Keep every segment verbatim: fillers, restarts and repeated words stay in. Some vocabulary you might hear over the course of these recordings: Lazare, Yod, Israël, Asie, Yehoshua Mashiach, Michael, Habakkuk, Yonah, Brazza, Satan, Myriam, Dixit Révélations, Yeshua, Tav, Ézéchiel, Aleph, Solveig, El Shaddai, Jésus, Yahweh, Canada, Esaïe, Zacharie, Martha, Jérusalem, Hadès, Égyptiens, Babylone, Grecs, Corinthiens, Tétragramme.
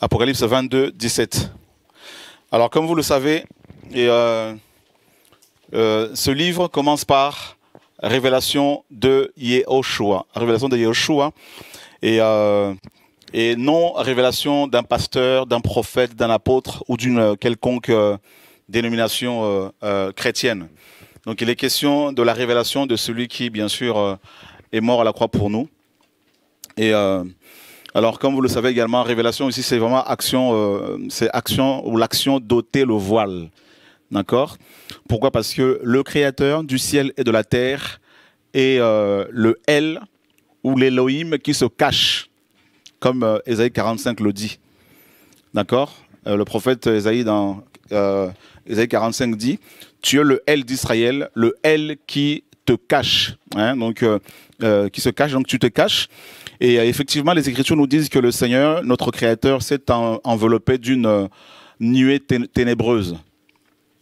Apocalypse vingt-deux, dix-sept. Alors, comme vous le savez, et, euh, euh, ce livre commence par Révélation de Yehoshua. Révélation de Yehoshua et, euh, et non révélation d'un pasteur, d'un prophète, d'un apôtre ou d'une quelconque euh, dénomination euh, euh, chrétienne. Donc, il est question de la révélation de celui qui, bien sûr, euh, est mort à la croix pour nous. Et euh, alors, comme vous le savez également, révélation ici, c'est vraiment action, euh, c'est action ou l'action d'ôter le voile. D'accord? Pourquoi? Parce que le Créateur du ciel et de la terre est euh, le El ou l'Elohim qui se cache, comme euh, Esaïe quarante-cinq le dit. D'accord? euh, Le prophète Esaïe dans euh, Esaïe quarante-cinq dit « Tu es le El d'Israël, le El qui te cache. Hein » Donc, euh, euh, qui se cache, donc tu te caches. Et effectivement, les Écritures nous disent que le Seigneur, notre Créateur, s'est en, enveloppé d'une euh, nuée ténébreuse.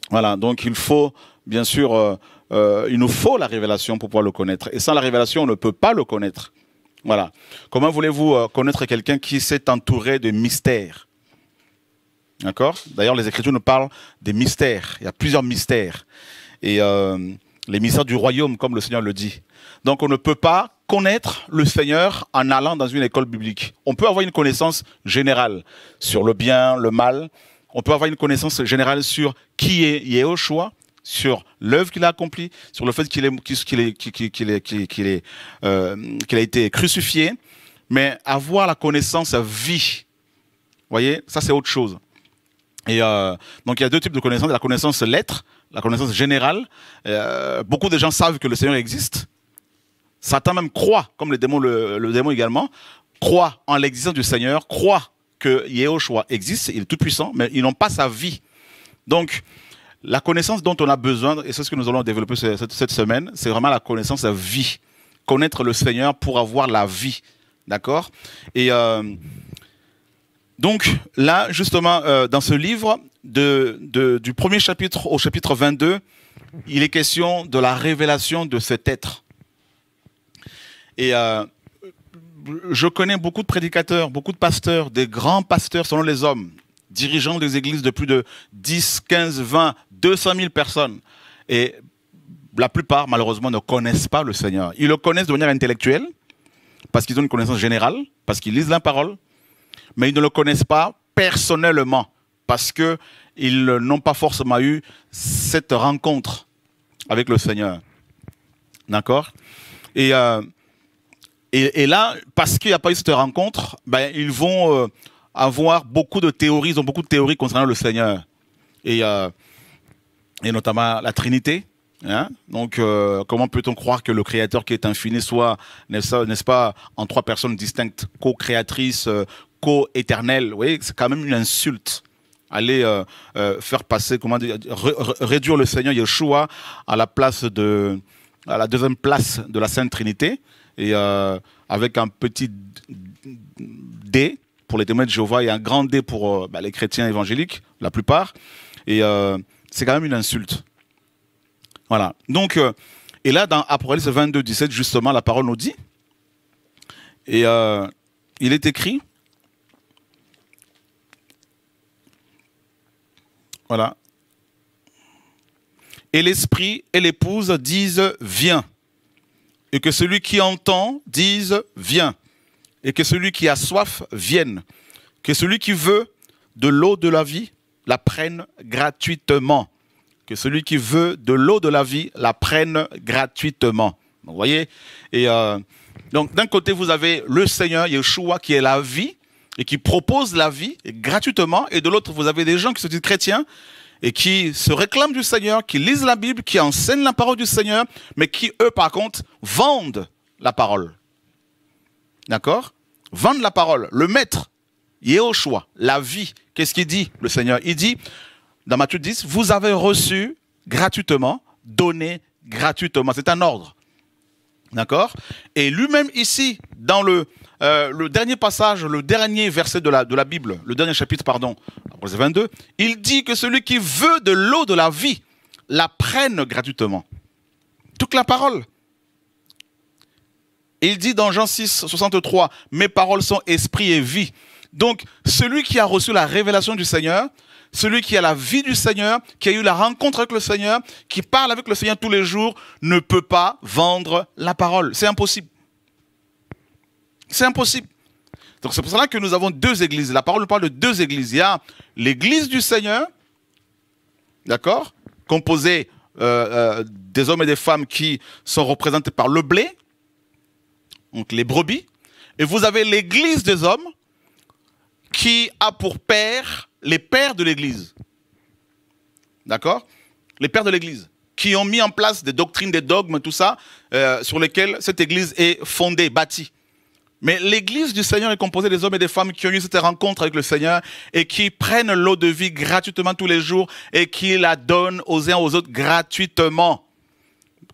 Voilà, donc il faut, bien sûr, euh, euh, il nous faut la révélation pour pouvoir le connaître. Et sans la révélation, on ne peut pas le connaître. Voilà. Comment voulez-vous euh, connaître quelqu'un qui s'est entouré de mystères? D'accord? D'ailleurs, les Écritures nous parlent des mystères. Il y a plusieurs mystères. Et euh, les mystères du royaume, comme le Seigneur le dit. Donc on ne peut pas connaître le Seigneur en allant dans une école biblique. On peut avoir une connaissance générale sur le bien, le mal. On peut avoir une connaissance générale sur qui est Yehoshua, sur l'œuvre qu'il a accomplie, sur le fait qu'il a été crucifié. Mais avoir la connaissance vie, vous voyez, ça c'est autre chose. Et euh, donc il y a deux types de connaissances, la connaissance lettre, la connaissance générale. Euh, beaucoup de gens savent que le Seigneur existe. Satan même croit, comme le démon, le, le démon également, croit en l'existence du Seigneur, croit que Yehoshua existe, il est tout puissant, mais ils n'ont pas sa vie. Donc, la connaissance dont on a besoin, et c'est ce que nous allons développer cette, cette semaine, c'est vraiment la connaissance à vie. Connaître le Seigneur pour avoir la vie. D'accord? Et euh, donc, là, justement, euh, dans ce livre, de, de, du premier chapitre au chapitre vingt-deux, il est question de la révélation de cet être. Et euh, je connais beaucoup de prédicateurs, beaucoup de pasteurs, des grands pasteurs selon les hommes, dirigeants des églises de plus de dix, quinze, vingt, deux cent mille personnes. Et la plupart, malheureusement, ne connaissent pas le Seigneur. Ils le connaissent de manière intellectuelle, parce qu'ils ont une connaissance générale, parce qu'ils lisent la parole, mais ils ne le connaissent pas personnellement, parce qu'ils n'ont pas forcément eu cette rencontre avec le Seigneur. D'accord? Et... Euh, Et, et là, parce qu'il n'y a pas eu cette rencontre, ben, ils vont euh, avoir beaucoup de théories, ils ont beaucoup de théories concernant le Seigneur. Et, euh, et notamment la Trinité. Hein? Donc, euh, comment peut-on croire que le Créateur qui est infini soit, n'est-ce pas, en trois personnes distinctes, co-créatrices, euh, co-éternelles? Vous voyez, c'est quand même une insulte. Aller euh, euh, faire passer, comment dire, réduire le Seigneur Yeshua à la place de, à la deuxième place de la Sainte Trinité. Et euh, avec un petit D pour les témoins de Jéhovah et un grand D pour euh, bah, les chrétiens évangéliques, la plupart. Et euh, c'est quand même une insulte. Voilà. Donc, euh, et là, dans Apocalypse vingt-deux, dix-sept, justement, la parole nous dit, et euh, il est écrit, voilà, et l'esprit et l'épouse disent « Viens ». Et que celui qui entend dise « Viens ». Et que celui qui a soif vienne. Que celui qui veut de l'eau de la vie la prenne gratuitement. Que celui qui veut de l'eau de la vie la prenne gratuitement. Vous voyez? Et euh, donc d'un côté, vous avez le Seigneur Yeshua qui est la vie et qui propose la vie gratuitement. Et de l'autre, vous avez des gens qui se disent chrétiens et qui se réclament du Seigneur, qui lisent la Bible, qui enseignent la parole du Seigneur, mais qui, eux, par contre, vendent la parole. D'accord? Vendent la parole. Le maître, Yehoshua, la vie, qu'est-ce qu'il dit, le Seigneur? Il dit, dans Matthieu dix, « Vous avez reçu gratuitement, donné gratuitement. » C'est un ordre. D'accord? Et lui-même ici, dans le, euh, le dernier passage, le dernier verset de la, de la Bible, le dernier chapitre, pardon, verset vingt-deux, il dit que celui qui veut de l'eau de la vie la prenne gratuitement. Toute la parole. Il dit dans Jean six, soixante-trois, « Mes paroles sont esprit et vie. Donc, celui qui a reçu la révélation du Seigneur, celui qui a la vie du Seigneur, qui a eu la rencontre avec le Seigneur, qui parle avec le Seigneur tous les jours, ne peut pas vendre la parole. C'est impossible. C'est impossible. Donc c'est pour cela que nous avons deux églises. La parole parle de deux églises. Il y a l'église du Seigneur, d'accord, composée euh, euh, des hommes et des femmes qui sont représentés par le blé, donc les brebis. Et vous avez l'église des hommes qui a pour père les pères de l'église. D'accord? Les pères de l'église qui ont mis en place des doctrines, des dogmes, tout ça, euh, sur lesquels cette église est fondée, bâtie. Mais l'église du Seigneur est composée des hommes et des femmes qui ont eu cette rencontre avec le Seigneur et qui prennent l'eau de vie gratuitement tous les jours et qui la donnent aux uns aux autres gratuitement.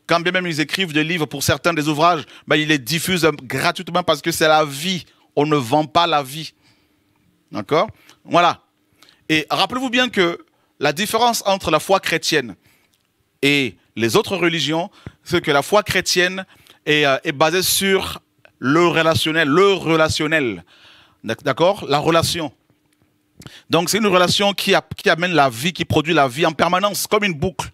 Quand bien même ils écrivent des livres pour certains des ouvrages, ben ils les diffusent gratuitement parce que c'est la vie. On ne vend pas la vie. D'accord? Voilà. Et rappelez-vous bien que la différence entre la foi chrétienne et les autres religions, c'est que la foi chrétienne est, euh, est basée sur... Le relationnel, le relationnel, d'accord? La relation. Donc c'est une relation qui, a, qui amène la vie, qui produit la vie en permanence, comme une boucle,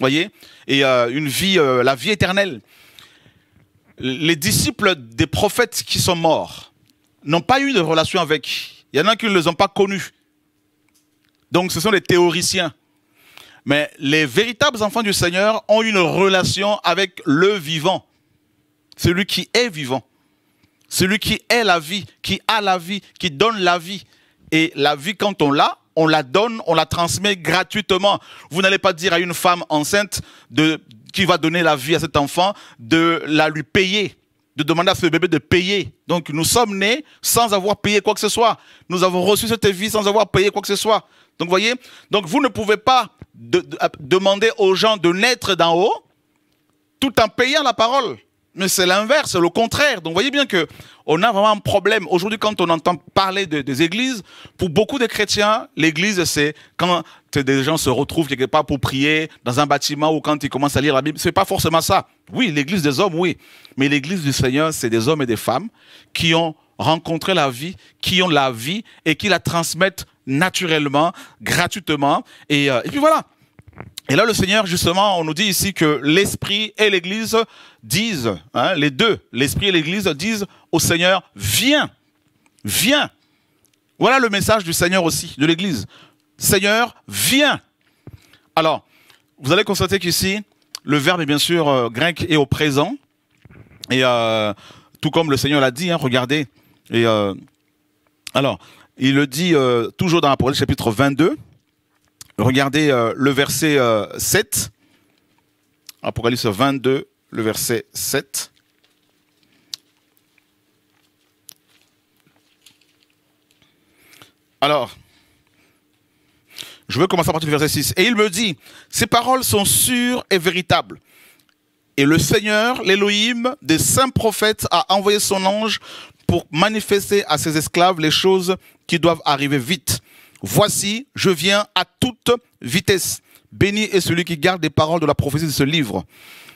voyez? Et euh, une vie, euh, la vie éternelle. Les disciples des prophètes qui sont morts n'ont pas eu de relation avec. Il y en a qui ne les ont pas connus. Donc ce sont les théoriciens. Mais les véritables enfants du Seigneur ont une relation avec le vivant, celui qui est vivant. Celui qui est la vie, qui a la vie, qui donne la vie. Et la vie, quand on l'a, on la donne, on la transmet gratuitement. Vous n'allez pas dire à une femme enceinte de, qui va donner la vie à cet enfant de la lui payer, de demander à ce bébé de payer. Donc nous sommes nés sans avoir payé quoi que ce soit. Nous avons reçu cette vie sans avoir payé quoi que ce soit. Donc vous voyez, donc vous ne pouvez pas de, de, demander aux gens de naître d'en haut tout en payant la parole. Mais c'est l'inverse, c'est le contraire. Donc, vous voyez bien qu'on a vraiment un problème. Aujourd'hui, quand on entend parler de, des églises, pour beaucoup de chrétiens, l'église, c'est quand des gens se retrouvent quelque part pour prier dans un bâtiment ou quand ils commencent à lire la Bible. Ce n'est pas forcément ça. Oui, l'église des hommes, oui. Mais l'église du Seigneur, c'est des hommes et des femmes qui ont rencontré la vie, qui ont la vie et qui la transmettent naturellement, gratuitement. Et, euh, et puis voilà. Et là, le Seigneur, justement, on nous dit ici que l'Esprit et l'Église disent, hein, les deux, l'Esprit et l'Église disent au Seigneur, viens, viens. Voilà le message du Seigneur aussi, de l'Église. Seigneur, viens. Alors, vous allez constater qu'ici, le verbe est bien sûr euh, grec et au présent. Et euh, tout comme le Seigneur l'a dit, hein, regardez. Et, euh, alors, il le dit euh, toujours dans l'Apocalypse chapitre vingt-deux. Regardez euh, le verset euh, sept, Apocalypse vingt-deux, le verset sept. Alors, je veux commencer à partir du verset six. Et il me dit, ces paroles sont sûres et véritables. Et le Seigneur, l'Élohim des saints prophètes, a envoyé son ange pour manifester à ses esclaves les choses qui doivent arriver vite. Voici, je viens à toute vitesse. Béni est celui qui garde les paroles de la prophétie de ce livre.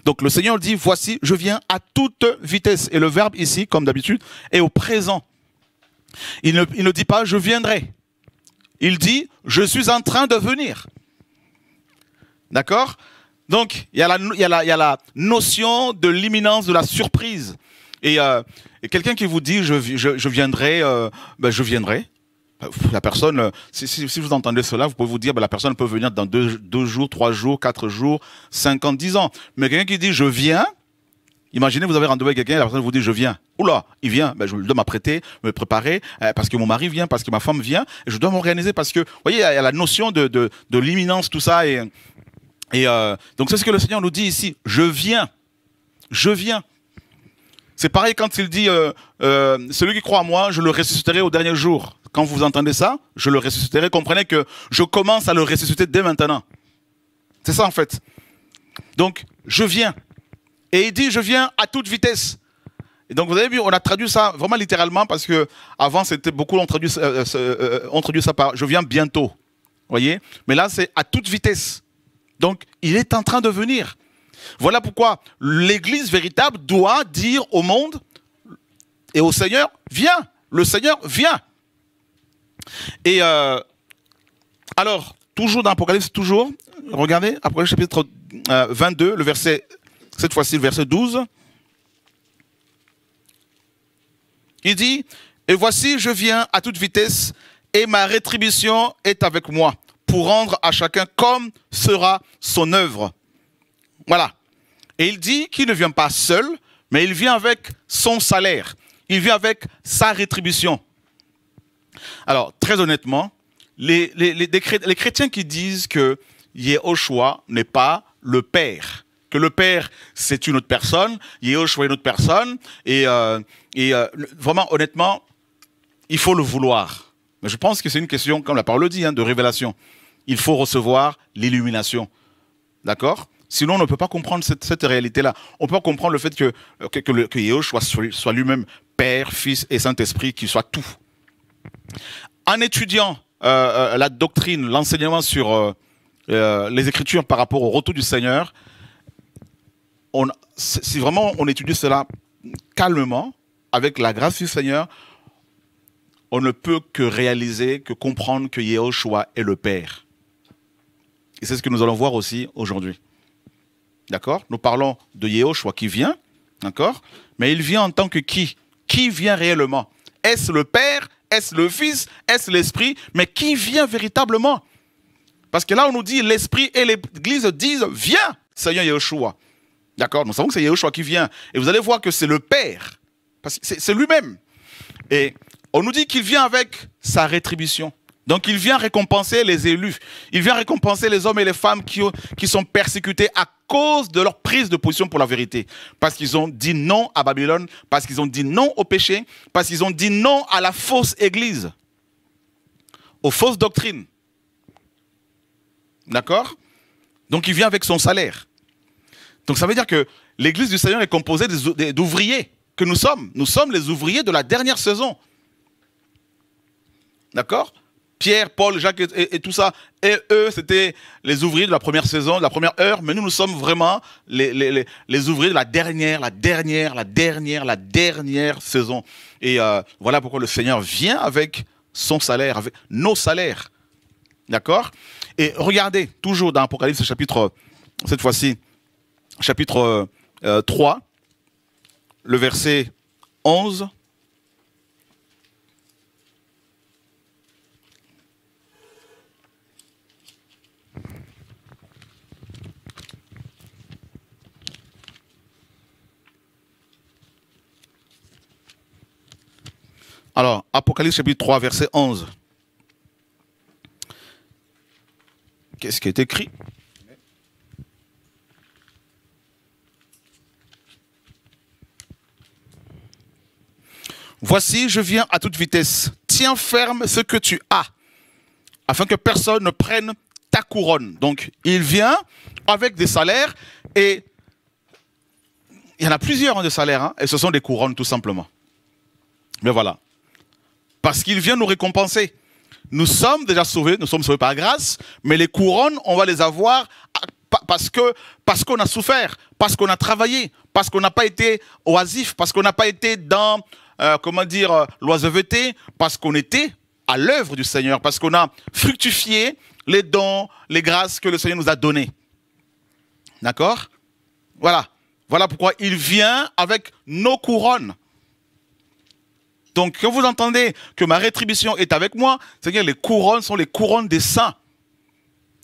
Donc le Seigneur dit, voici, je viens à toute vitesse. Et le verbe ici, comme d'habitude, est au présent. Il ne, il ne dit pas, je viendrai. Il dit, je suis en train de venir. D'accord? Donc, il y a la, il y a la, il y a la notion de l'imminence, de la surprise. Et, euh, et quelqu'un qui vous dit, je, je, je viendrai, euh, ben, je viendrai. La personne, si, si, si vous entendez cela, vous pouvez vous dire, ben, la personne peut venir dans deux, deux jours, trois jours, quatre jours, cinq ans, dix ans. Mais quelqu'un qui dit, je viens, imaginez, vous avez rendez-vous avec quelqu'un, la personne vous dit, je viens. Oula, il vient, ben, je dois m'apprêter, me préparer, euh, parce que mon mari vient, parce que ma femme vient, et je dois m'organiser parce que, vous voyez, il y, y a la notion de, de, de l'imminence, tout ça. Et, et euh, donc c'est ce que le Seigneur nous dit ici, je viens, je viens. C'est pareil quand il dit, euh, euh, celui qui croit en moi, je le ressusciterai au dernier jour. Quand vous entendez ça, je le ressusciterai, comprenez que je commence à le ressusciter dès maintenant. C'est ça en fait. Donc, je viens. Et il dit, je viens à toute vitesse. Et donc, vous avez vu, on a traduit ça vraiment littéralement parce que avant c'était beaucoup, on traduit, euh, euh, on traduit ça par « je viens bientôt ». Voyez? Mais là, c'est à toute vitesse. Donc, il est en train de venir. Voilà pourquoi l'Église véritable doit dire au monde et au Seigneur « viens ». Le Seigneur « vient ». Et euh, alors, toujours dans Apocalypse, toujours, regardez, Apocalypse chapitre euh, vingt-deux, le verset, cette fois-ci le verset douze. Il dit, « Et voici, je viens à toute vitesse, et ma rétribution est avec moi, pour rendre à chacun comme sera son œuvre. » Voilà. Et il dit qu'il ne vient pas seul, mais il vient avec son salaire. Il vient avec sa rétribution. Alors, très honnêtement, les, les, les, les chrétiens qui disent que Yehoshua n'est pas le Père, que le Père, c'est une autre personne, Yehoshua est une autre personne, et, euh, et euh, vraiment, honnêtement, il faut le vouloir. Mais je pense que c'est une question, comme la parole le dit, hein, de révélation. Il faut recevoir l'illumination. D'accord ? Sinon, on ne peut pas comprendre cette, cette réalité-là. On peut comprendre le fait que, que, que, le, que Yehoshua soit, soit lui-même Père, Fils et Saint-Esprit, qu'il soit tout. En étudiant euh, la doctrine, l'enseignement sur euh, euh, les Écritures par rapport au retour du Seigneur, on, si vraiment on étudie cela calmement, avec la grâce du Seigneur, on ne peut que réaliser, que comprendre que Yehoshua est le Père. Et c'est ce que nous allons voir aussi aujourd'hui. D'accord? Nous parlons de Yehoshua qui vient, d'accord? Mais il vient en tant que qui? Qui vient réellement? Est-ce le Père? Est-ce le Fils? Est-ce l'Esprit? Mais qui vient véritablement? Parce que là, on nous dit, l'Esprit et l'Église disent, viens, Seigneur Yehoshua. D'accord? Nous savons que c'est Yehoshua qui vient. Et vous allez voir que c'est le Père. Parce que c'est lui-même. Et on nous dit qu'il vient avec sa rétribution. Donc il vient récompenser les élus. Il vient récompenser les hommes et les femmes qui, qui sont persécutés à cause de leur prise de position pour la vérité. Parce qu'ils ont dit non à Babylone, parce qu'ils ont dit non au péché, parce qu'ils ont dit non à la fausse église, aux fausses doctrines. D'accord? Donc il vient avec son salaire. Donc ça veut dire que l'église du Seigneur est composée d'ouvriers que nous sommes. Nous sommes les ouvriers de la dernière saison. D'accord? Pierre, Paul, Jacques et, et, et tout ça, et eux, c'était les ouvriers de la première saison, de la première heure, mais nous, nous sommes vraiment les, les, les, les ouvriers de la dernière, la dernière, la dernière, la dernière saison. Et euh, voilà pourquoi le Seigneur vient avec son salaire, avec nos salaires. D'accord? Et regardez, toujours dans Apocalypse, chapitre, cette fois-ci, chapitre euh, trois, le verset onze. Alors, Apocalypse chapitre trois, verset onze. Qu'est-ce qui est écrit? Voici, je viens à toute vitesse. Tiens ferme ce que tu as, afin que personne ne prenne ta couronne. Donc, il vient avec des salaires et il y en a plusieurs hein, de salaires. Hein, et ce sont des couronnes, tout simplement. Mais voilà. Parce qu'il vient nous récompenser. Nous sommes déjà sauvés, nous sommes sauvés par grâce, mais les couronnes, on va les avoir parce que, parce qu'on a souffert, parce qu'on a travaillé, parce qu'on n'a pas été oisif, parce qu'on n'a pas été dans, euh, comment dire, l'oisiveté, parce qu'on était à l'œuvre du Seigneur, parce qu'on a fructifié les dons, les grâces que le Seigneur nous a données. D'accord? Voilà. Voilà pourquoi il vient avec nos couronnes. Donc, quand vous entendez que ma rétribution est avec moi, c'est-à-dire les couronnes sont les couronnes des saints.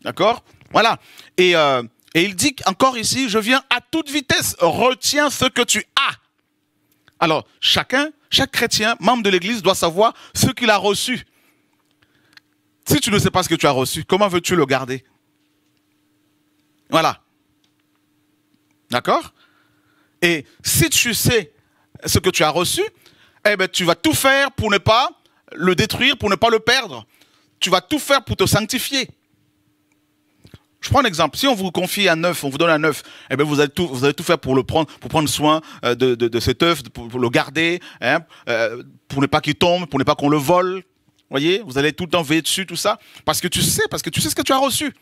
D'accord? Voilà. Et, euh, et il dit encore ici, je viens à toute vitesse, retiens ce que tu as. Alors, chacun, chaque chrétien, membre de l'Église, doit savoir ce qu'il a reçu. Si tu ne sais pas ce que tu as reçu, comment veux-tu le garder? Voilà. D'accord? Et si tu sais ce que tu as reçu, eh bien, tu vas tout faire pour ne pas le détruire, pour ne pas le perdre. Tu vas tout faire pour te sanctifier. Je prends un exemple. Si on vous confie un œuf, on vous donne un œuf, eh bien, vous allez tout, vous allez tout faire pour le prendre, pour prendre soin de, de, de cet œuf, pour, pour le garder, hein, pour ne pas qu'il tombe, pour ne pas qu'on le vole. Voyez, vous allez tout le temps veiller dessus, tout ça, parce que tu sais, parce que tu sais ce que tu as reçu.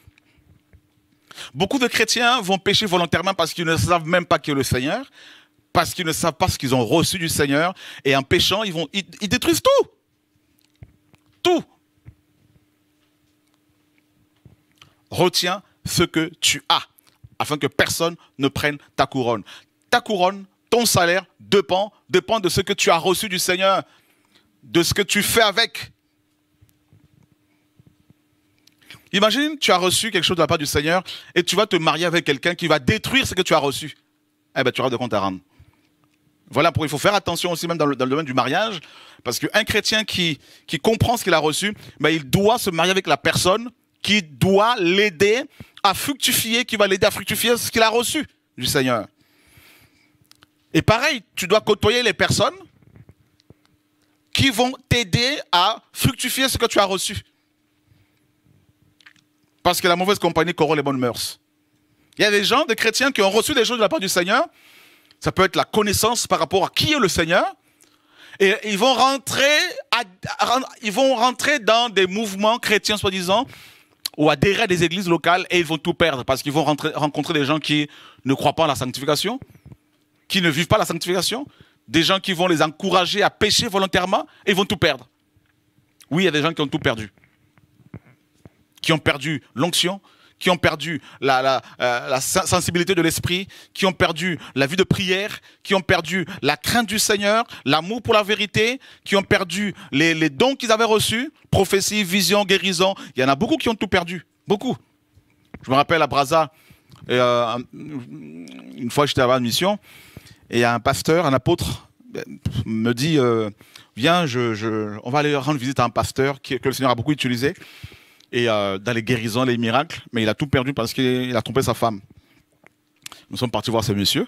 Beaucoup de chrétiens vont pécher volontairement parce qu'ils ne savent même pas qui est le Seigneur. Parce qu'ils ne savent pas ce qu'ils ont reçu du Seigneur. Et en péchant, ils, vont, ils, ils détruisent tout. Tout. retiens ce que tu as, afin que personne ne prenne ta couronne. Ta couronne, ton salaire dépend, dépend de ce que tu as reçu du Seigneur, de ce que tu fais avec. Imagine, tu as reçu quelque chose de la part du Seigneur et tu vas te marier avec quelqu'un qui va détruire ce que tu as reçu. Eh bien, tu auras de compte à rendre. Voilà, pour, il faut faire attention aussi même dans le, dans le domaine du mariage, parce qu'un chrétien qui, qui comprend ce qu'il a reçu, ben, il doit se marier avec la personne qui doit l'aider à fructifier, qui va l'aider à fructifier ce qu'il a reçu du Seigneur. Et pareil, tu dois côtoyer les personnes qui vont t'aider à fructifier ce que tu as reçu. Parce que la mauvaise compagnie corrompt les bonnes mœurs. Il y a des gens, des chrétiens qui ont reçu des choses de la part du Seigneur. Ça peut être la connaissance par rapport à qui est le Seigneur. Et ils vont rentrer, à, ils vont rentrer dans des mouvements chrétiens, soi-disant, ou adhérer à des églises locales, et ils vont tout perdre. Parce qu'ils vont rentrer, rencontrer des gens qui ne croient pas en la sanctification, qui ne vivent pas la sanctification, des gens qui vont les encourager à pécher volontairement, et ils vont tout perdre. Oui, il y a des gens qui ont tout perdu. Qui ont perdu l'onction, qui ont perdu la, la, euh, la sensibilité de l'esprit, qui ont perdu la vie de prière, qui ont perdu la crainte du Seigneur, l'amour pour la vérité, qui ont perdu les, les dons qu'ils avaient reçus, prophétie, vision, guérison. Il y en a beaucoup qui ont tout perdu, beaucoup. Je me rappelle à Brazza, euh, une fois j'étais à la mission, et un pasteur, un apôtre, me dit, euh, viens, je, je, on va aller rendre visite à un pasteur que le Seigneur a beaucoup utilisé, et euh, dans les guérisons, les miracles, mais il a tout perdu parce qu'il a trompé sa femme. Nous sommes partis voir ce monsieur,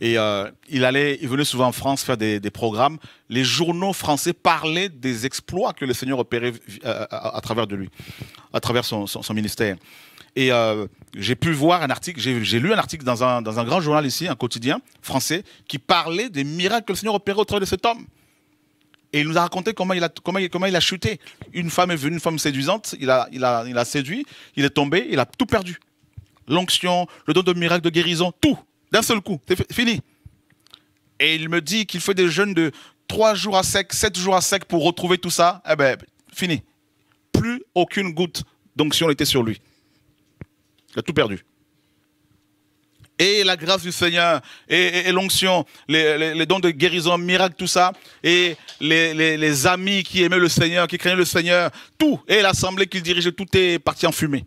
et euh, il, allait, il venait souvent en France faire des, des programmes. Les journaux français parlaient des exploits que le Seigneur opérait euh, à, à travers de lui, à travers son, son, son ministère. Et euh, j'ai pu voir un article, j'ai lu un article dans un, dans un grand journal ici, un quotidien français, qui parlait des miracles que le Seigneur opérait au travers de cet homme. Et il nous a raconté comment il a, comment il, comment il a chuté. Une femme est venue, une femme séduisante, il a, il, a, il a séduit, il est tombé, il a tout perdu. L'onction, le don de miracle, de guérison, tout, d'un seul coup, c'est fini. Et il me dit qu'il fait des jeûnes de trois jours à sec, sept jours à sec pour retrouver tout ça. Eh bien, fini. Plus aucune goutte d'onction n'était sur lui. Il a tout perdu. Et la grâce du Seigneur, et, et, et l'onction, les, les, les dons de guérison, miracles, tout ça, et les, les, les amis qui aimaient le Seigneur, qui craignaient le Seigneur, tout, et l'assemblée qu'il dirigeait, tout est parti en fumée.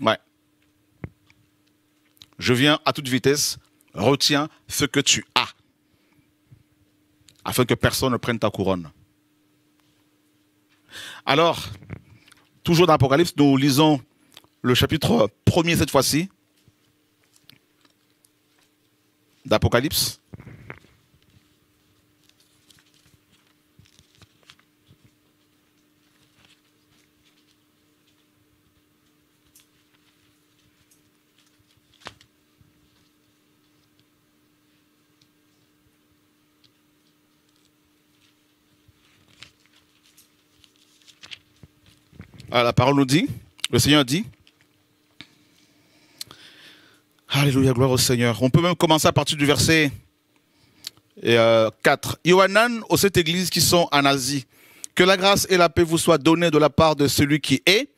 Ouais. Je viens à toute vitesse, retiens ce que tu as, afin que personne ne prenne ta couronne. Alors, toujours dans l'Apocalypse, nous lisons le chapitre premier cette fois-ci, d'Apocalypse. Alors, la parole nous dit, le Seigneur dit, Alléluia, gloire au Seigneur. On peut même commencer à partir du verset quatre. Yohanan, aux sept églises qui sont en Asie, que la grâce et la paix vous soient données de la part de celui qui est,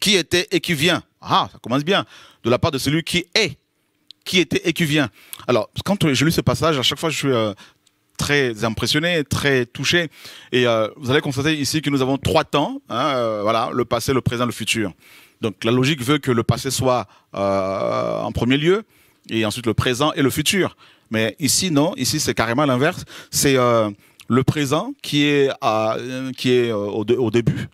qui était et qui vient. Ah, ça commence bien. De la part de celui qui est, qui était et qui vient. Alors, quand je lis ce passage, à chaque fois, je suis euh, très impressionné, très touché. Et euh, vous allez constater ici que nous avons trois temps. Hein, euh, voilà, le passé, le présent, le futur. Donc la logique veut que le passé soit euh, en premier lieu, et ensuite le présent et le futur. Mais ici, non, ici c'est carrément l'inverse. C'est euh, le présent qui est, à, qui est euh, au, de, au début.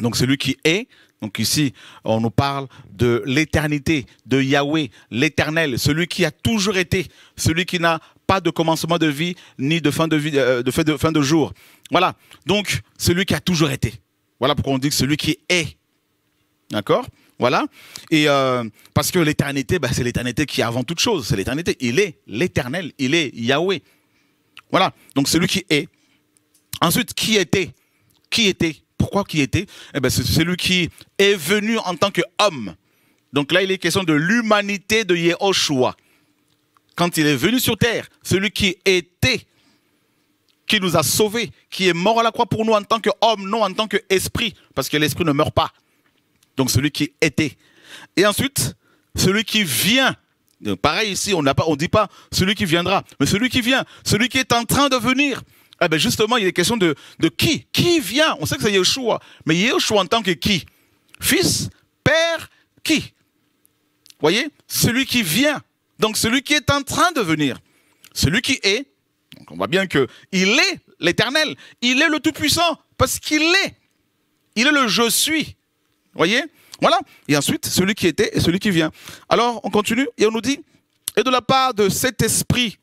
Donc c'est lui qui est. Donc ici, on nous parle de l'éternité, de Yahweh, l'éternel, celui qui a toujours été, celui qui n'a pas de commencement de vie, ni de fin de, vie, euh, de, fin de, fin de jour. Voilà, donc celui qui a toujours été. Voilà pourquoi on dit que celui qui est. D'accord? Voilà. Et euh, parce que l'éternité, bah, c'est l'éternité qui est avant toute chose. C'est l'éternité. Il est l'éternel. Il est Yahweh. Voilà. Donc, celui qui est. Ensuite, qui était? Qui était? Pourquoi qui était? Eh ben, c'est celui qui est venu en tant qu'homme. Donc là, il est question de l'humanité de Yehoshua. Quand il est venu sur terre, celui qui était, qui nous a sauvés, qui est mort à la croix pour nous en tant qu'homme, non en tant qu'esprit. Parce que l'esprit ne meurt pas. donc celui qui était. Et ensuite, celui qui vient. Pareil ici, on ne dit pas celui qui viendra, mais celui qui vient, celui qui est en train de venir. Ah ben justement, il est question de, de qui Qui vient? On sait que c'est Yehoshua, mais Yehoshua en tant que qui? Fils, père, qui? Voyez, celui qui vient, donc celui qui est en train de venir, celui qui est, donc on voit bien qu'il est l'Éternel, il est le Tout-Puissant, parce qu'il est, il est le Je suis, voyez? Voilà, et ensuite, celui qui était et celui qui vient. Alors, on continue, et on nous dit, et de la part de cet esprit,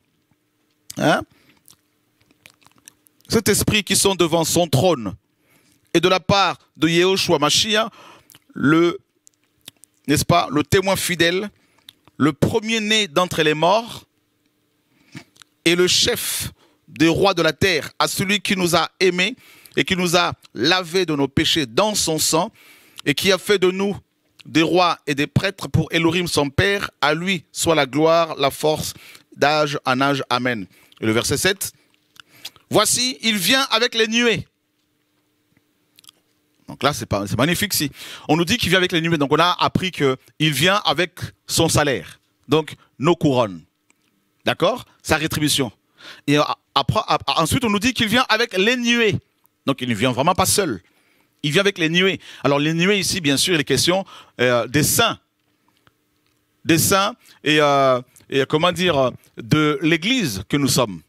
hein, cet esprit qui sont devant son trône, et de la part de Yehoshua Mashiach, le... n'est-ce pas, le témoin fidèle, le premier-né d'entre les morts, et le chef des rois de la terre, à celui qui nous a aimés et qui nous a lavés de nos péchés dans son sang, et qui a fait de nous des rois et des prêtres pour Elohim son Père, à lui soit la gloire, la force, d'âge en âge. Amen. Et le verset sept, « Voici, il vient avec les nuées. » Donc là, c'est magnifique si. On nous dit qu'il vient avec les nuées. Donc on a appris qu'il vient avec son salaire. Donc nos couronnes. D'accord? Sa rétribution. Et après, ensuite, on nous dit qu'il vient avec les nuées. Donc il ne vient vraiment pas seul. Il vient avec les nuées. Alors les nuées ici, bien sûr, il est question euh, des saints. Des saints et, euh, et comment dire, de l'église que nous sommes.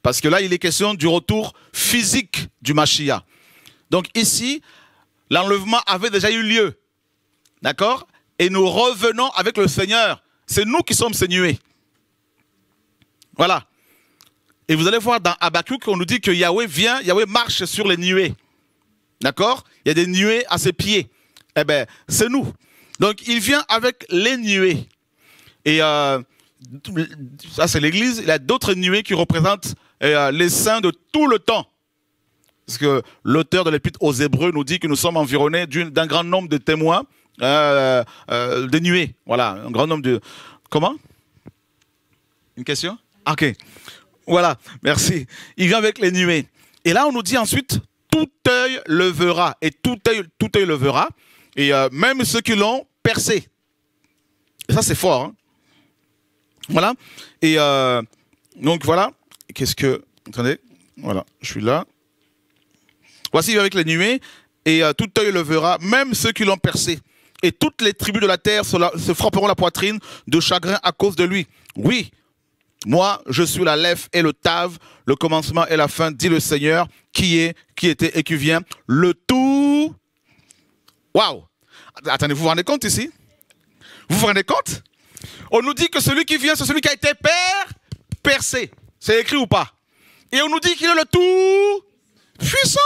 Parce que là, il est question du retour physique du Mashiach. Donc ici, l'enlèvement avait déjà eu lieu, d'accord? Et nous revenons avec le Seigneur. C'est nous qui sommes ces nuées. Voilà. Et vous allez voir dans Habakkuk, on nous dit que Yahweh vient, Yahweh marche sur les nuées, d'accord? Il y a des nuées à ses pieds. Eh bien, c'est nous. Donc, il vient avec les nuées. Et euh, ça, c'est l'Église. Il y a d'autres nuées qui représentent euh, les saints de tout le temps. Parce que l'auteur de l'Épître aux Hébreux nous dit que nous sommes environnés d'un grand nombre de témoins euh, euh, de nuées. Voilà, un grand nombre de... Comment? Une question? Ok. Voilà, merci. Il vient avec les nuées. Et là, on nous dit ensuite, tout œil le verra. Et tout œil, tout œil le verra. Et euh, même ceux qui l'ont percé. Et ça, c'est fort. Hein? Voilà. Et euh, donc, voilà. Qu'est-ce que... Attendez. Voilà, je suis là. Voici avec les nuées, et euh, tout œil le verra, même ceux qui l'ont percé. Et toutes les tribus de la terre se, la, se frapperont la poitrine de chagrin à cause de lui. Oui, moi, je suis l'Aleph et le Tav, le commencement et la fin, dit le Seigneur, qui est, qui était et qui vient, le tout. Waouh! Attendez, vous vous rendez compte ici? Vous vous rendez compte? On nous dit que celui qui vient, c'est celui qui a été père, percé. C'est écrit ou pas? Et on nous dit qu'il est le tout puissant.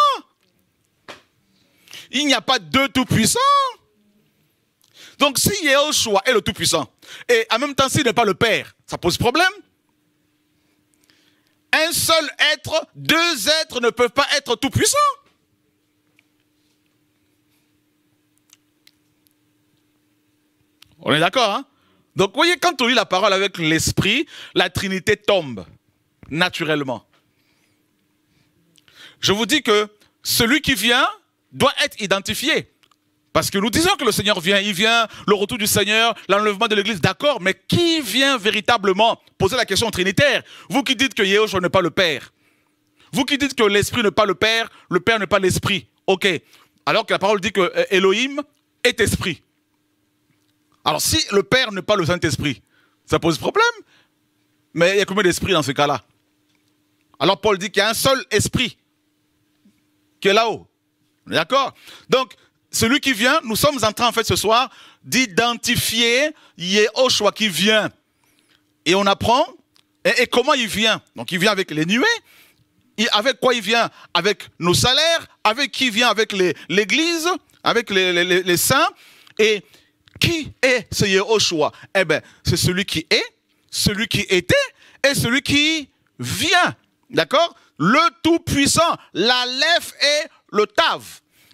Il n'y a pas deux tout-puissants. Donc si Yehoshua est le tout-puissant, et en même temps s'il n'est pas le Père, ça pose problème. Un seul être, deux êtres ne peuvent pas être tout-puissants. On est d'accord, hein? Donc vous voyez, quand on lit la parole avec l'esprit, la Trinité tombe, naturellement. Je vous dis que celui qui vient doit être identifié. Parce que nous disons que le Seigneur vient, il vient, le retour du Seigneur, l'enlèvement de l'Église, d'accord, mais qui vient véritablement? Poser la question trinitaire. Vous qui dites que Yehoshua n'est pas le Père, vous qui dites que l'Esprit n'est pas le Père, le Père n'est pas l'Esprit, ok. Alors que la parole dit que Elohim est Esprit. Alors si le Père n'est pas le Saint-Esprit, ça pose problème. Mais il y a combien d'esprits dans ce cas-là? Alors Paul dit qu'il y a un seul Esprit qui est là-haut. D'accord? Donc, celui qui vient, nous sommes en train, en fait, ce soir, d'identifier Yehoshua qui vient. Et on apprend, et, et comment il vient. Donc, il vient avec les nuées. Il, avec quoi il vient? Avec nos salaires. Avec qui vient? Avec l'Église, avec les, les, les, les saints. Et qui est ce Yehoshua? Eh bien, c'est celui qui est, celui qui était, et celui qui vient. D'accord? Le Tout-Puissant, l'Aleph et le Tav.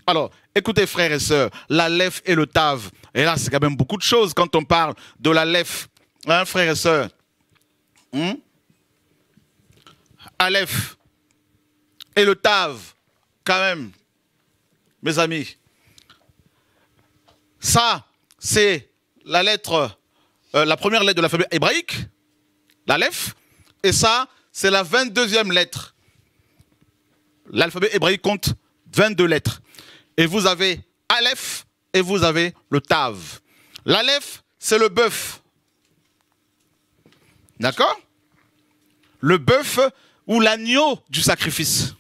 Alors, écoutez frères et sœurs, l'Aleph et le Tav. Et là, c'est quand même beaucoup de choses quand on parle de l'Aleph. Hein, frères et sœurs? Hmm? Aleph et le Tav, quand même, mes amis. Ça, c'est la lettre, euh, la première lettre de l'alphabet hébraïque, l'Aleph. Et ça, c'est la vingt-deuxième lettre. L'alphabet hébraïque compte vingt-deux lettres. Et vous avez Aleph et vous avez le Tav. L'Aleph, c'est le bœuf. D'accord? Le bœuf ou l'agneau du sacrifice.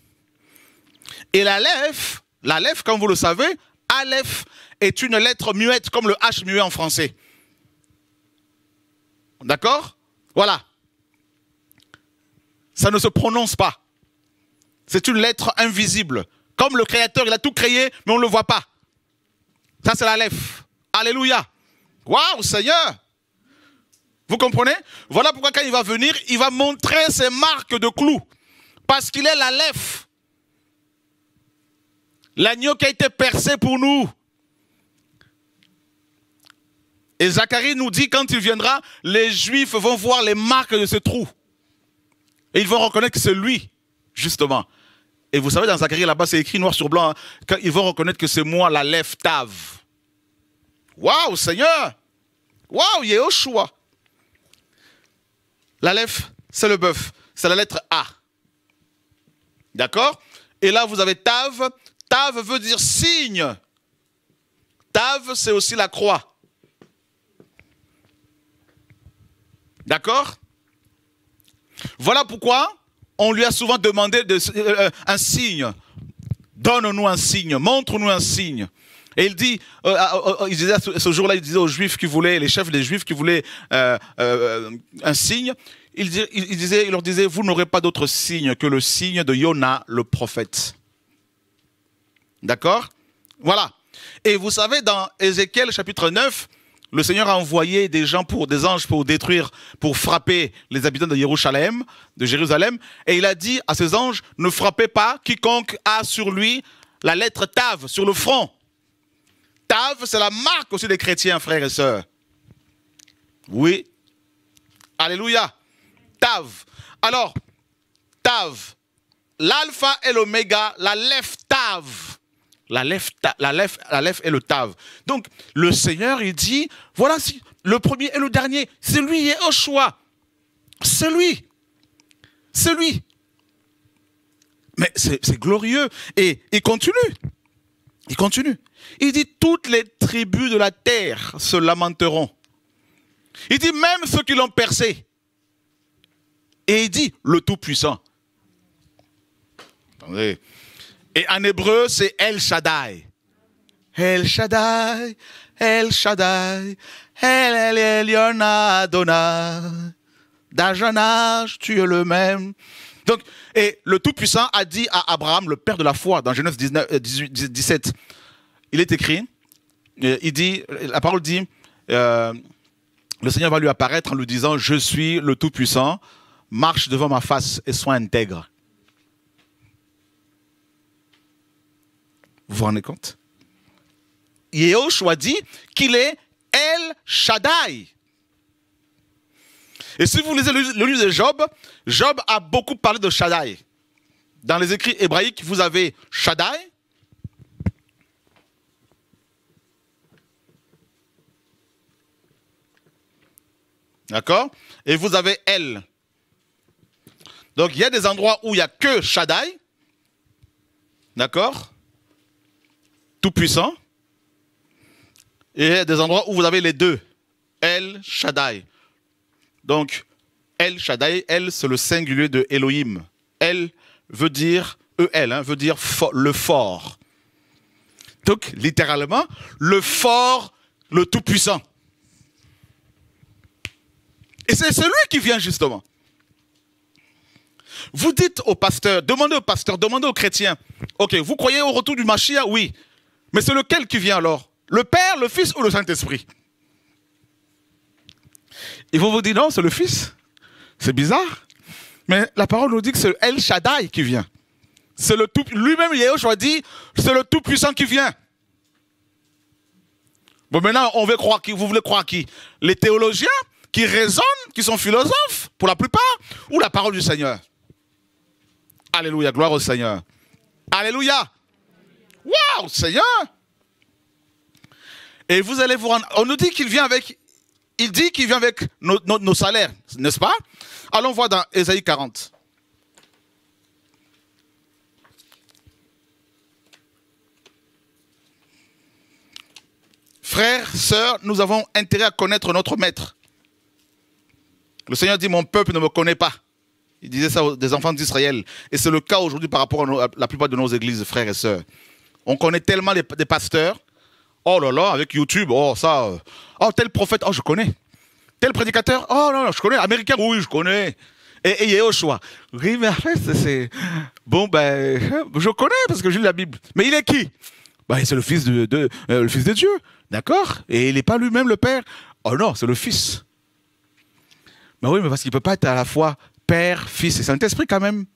Et l'Aleph, l'Aleph, comme vous le savez, Aleph est une lettre muette, comme le H muet en français. D'accord? Voilà. Ça ne se prononce pas. C'est une lettre invisible. Comme le Créateur, il a tout créé, mais on ne le voit pas. Ça, c'est l'Aleph. Alléluia. Waouh, Seigneur! Vous comprenez? Voilà pourquoi quand il va venir, il va montrer ses marques de clous. Parce qu'il est l'Aleph. L'agneau qui a été percé pour nous. Et Zacharie nous dit, quand il viendra, les Juifs vont voir les marques de ce trou. Et ils vont reconnaître que c'est lui, justement. Et vous savez, dans Zacharie, là-bas, c'est écrit noir sur blanc. Hein, quand ils vont reconnaître que c'est moi, l'Aleph Tav. Waouh, Seigneur! Waouh, Yehoshua! L'Aleph, c'est le bœuf. C'est la lettre A. D'accord? Et là, vous avez Tav. Tav veut dire signe. Tav, c'est aussi la croix. D'accord? Voilà pourquoi on lui a souvent demandé de, euh, un signe. Donne-nous un signe, montre-nous un signe. Et il dit, euh, euh, euh, il disait, ce jour-là, il disait aux Juifs qui voulaient, les chefs des Juifs qui voulaient euh, euh, un signe, il, dis, il, disait, il leur disait, vous n'aurez pas d'autre signe que le signe de Yonah, le prophète. D'accord? Voilà. Et vous savez, dans Ézéchiel chapitre neuf, le Seigneur a envoyé des gens pour, des anges pour détruire, pour frapper les habitants de Jérusalem, de Jérusalem. Et il a dit à ces anges, ne frappez pas quiconque a sur lui la lettre Tav, sur le front. Tav, c'est la marque aussi des chrétiens, frères et sœurs. Oui. Alléluia. Tav. Alors, Tav. L'alpha et l'oméga, la lef Tav. La lef, ta, la, lef, la lef et le Tav. Donc, le Seigneur, il dit, voilà le premier et le dernier. C'est lui, Yehoshua. C'est lui. C'est lui. Mais c'est glorieux. Et il continue. Il continue. Il dit, toutes les tribus de la terre se lamenteront. Il dit, même ceux qui l'ont percé. Et il dit, le Tout-Puissant. Attendez. Et en hébreu, c'est El Shaddai. El Shaddai, El Shaddai, El Elyon Adonai. D'un jeune âge, tu es le même. Donc, et le Tout-Puissant a dit à Abraham, le père de la foi, dans Genèse dix-neuf, dix-huit, dix-sept, il est écrit, il dit, la parole dit, euh, le Seigneur va lui apparaître en lui disant, je suis le Tout-Puissant, marche devant ma face et sois intègre. Vous vous rendez compte? Yehoshua dit qu'il est El Shaddai. Et si vous lisez le livre de Job, Job a beaucoup parlé de Shaddai. Dans les écrits hébraïques, vous avez Shaddai. D'accord? Et vous avez El. Donc il y a des endroits où il n'y a que Shaddai. D'accord? Tout-Puissant. Et il y a des endroits où vous avez les deux. El Shaddai. Donc, El Shaddai, El, c'est le singulier de Elohim. El veut dire, E L, hein, veut dire for, le fort. Donc, littéralement, le fort, le Tout-Puissant. Et c'est celui qui vient justement. Vous dites au pasteur, demandez au pasteur, demandez aux chrétiens. Ok, vous croyez au retour du Mashiach? Oui. Mais c'est lequel qui vient alors? Le Père, le Fils ou le Saint-Esprit? Ils vont vous dire non, c'est le Fils. C'est bizarre. Mais la parole nous dit que c'est El Shaddai qui vient. C'est le tout. Lui-même, Yehoshua dit, c'est le Tout-Puissant qui vient. Bon, maintenant, on veut croire qui? Vous voulez croire qui? Les théologiens qui raisonnent, qui sont philosophes, pour la plupart, ou la parole du Seigneur? Alléluia, gloire au Seigneur. Alléluia. Waouh, Seigneur. Et vous allez vous rendre... On nous dit qu'il vient avec... Il dit qu'il vient avec nos, nos, nos salaires, n'est-ce pas? Allons voir dans Esaïe quarante. Frères, sœurs, nous avons intérêt à connaître notre maître. Le Seigneur dit, mon peuple ne me connaît pas. Il disait ça aux des enfants d'Israël. Et c'est le cas aujourd'hui par rapport à, nos, à la plupart de nos églises, frères et sœurs. On connaît tellement les, des pasteurs. Oh là là, avec YouTube, oh ça. Oh, tel prophète, oh je connais. Tel prédicateur, oh non, non, je connais. Américain, oui, je connais. Et, et Yehoshua. Oui, mais en fait, c'est... Bon, ben, je connais parce que j'ai lu la Bible. Mais il est qui? Ben, c'est le fils de, de, euh, le fils de Dieu. D'accord? Et il n'est pas lui-même le Père. Oh non, c'est le Fils. Mais oui, mais parce qu'il ne peut pas être à la fois Père, Fils et Saint-Esprit quand même.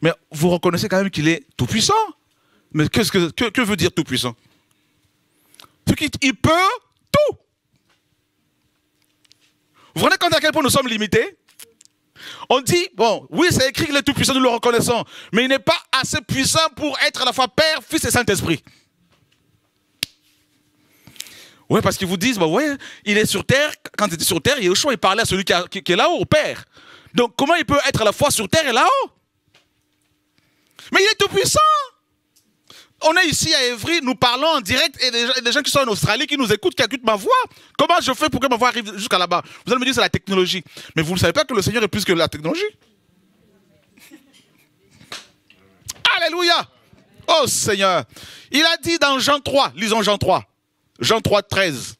Mais vous reconnaissez quand même qu'il est tout-puissant. Mais que, que, que veut dire tout-puissant? Il peut tout. Vous vous rendez compte à quel point nous sommes limités? On dit, bon, oui, c'est écrit qu'il est tout-puissant, nous le reconnaissons. Mais il n'est pas assez puissant pour être à la fois Père, Fils et Saint-Esprit. Oui, parce qu'ils vous disent, bah ouais, il est sur terre, quand il était sur terre, Yehoshua, il parlait à celui qui, a, qui, qui est là-haut, au Père. Donc comment il peut être à la fois sur terre et là-haut? Mais il est tout puissant. On est ici à Évry, nous parlons en direct, et des, des gens qui sont en Australie, qui nous écoutent, qui écoutent ma voix. Comment je fais pour que ma voix arrive jusqu'à là-bas? Vous allez me dire, c'est la technologie. Mais vous ne savez pas que le Seigneur est plus que la technologie? Alléluia. Oh Seigneur. Il a dit dans Jean trois, lisons Jean trois. Jean trois, treize.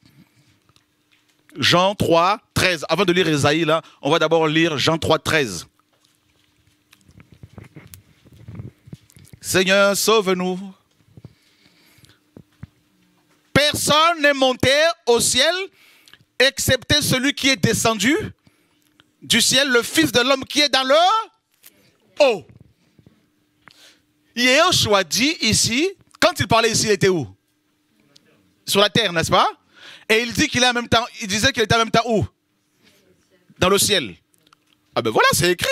Jean trois, treize. Avant de lire Esaïe, là, on va d'abord lire Jean trois, treize. Seigneur, sauve-nous. Personne n'est monté au ciel, excepté celui qui est descendu du ciel, le Fils de l'homme qui est dans le haut. Yehoshua dit ici, quand il parlait ici, il était où? Sur la terre, n'est-ce pas? Et il dit qu'il est en même temps, il disait qu'il était en même temps où? Dans le ciel. Ah ben voilà, c'est écrit.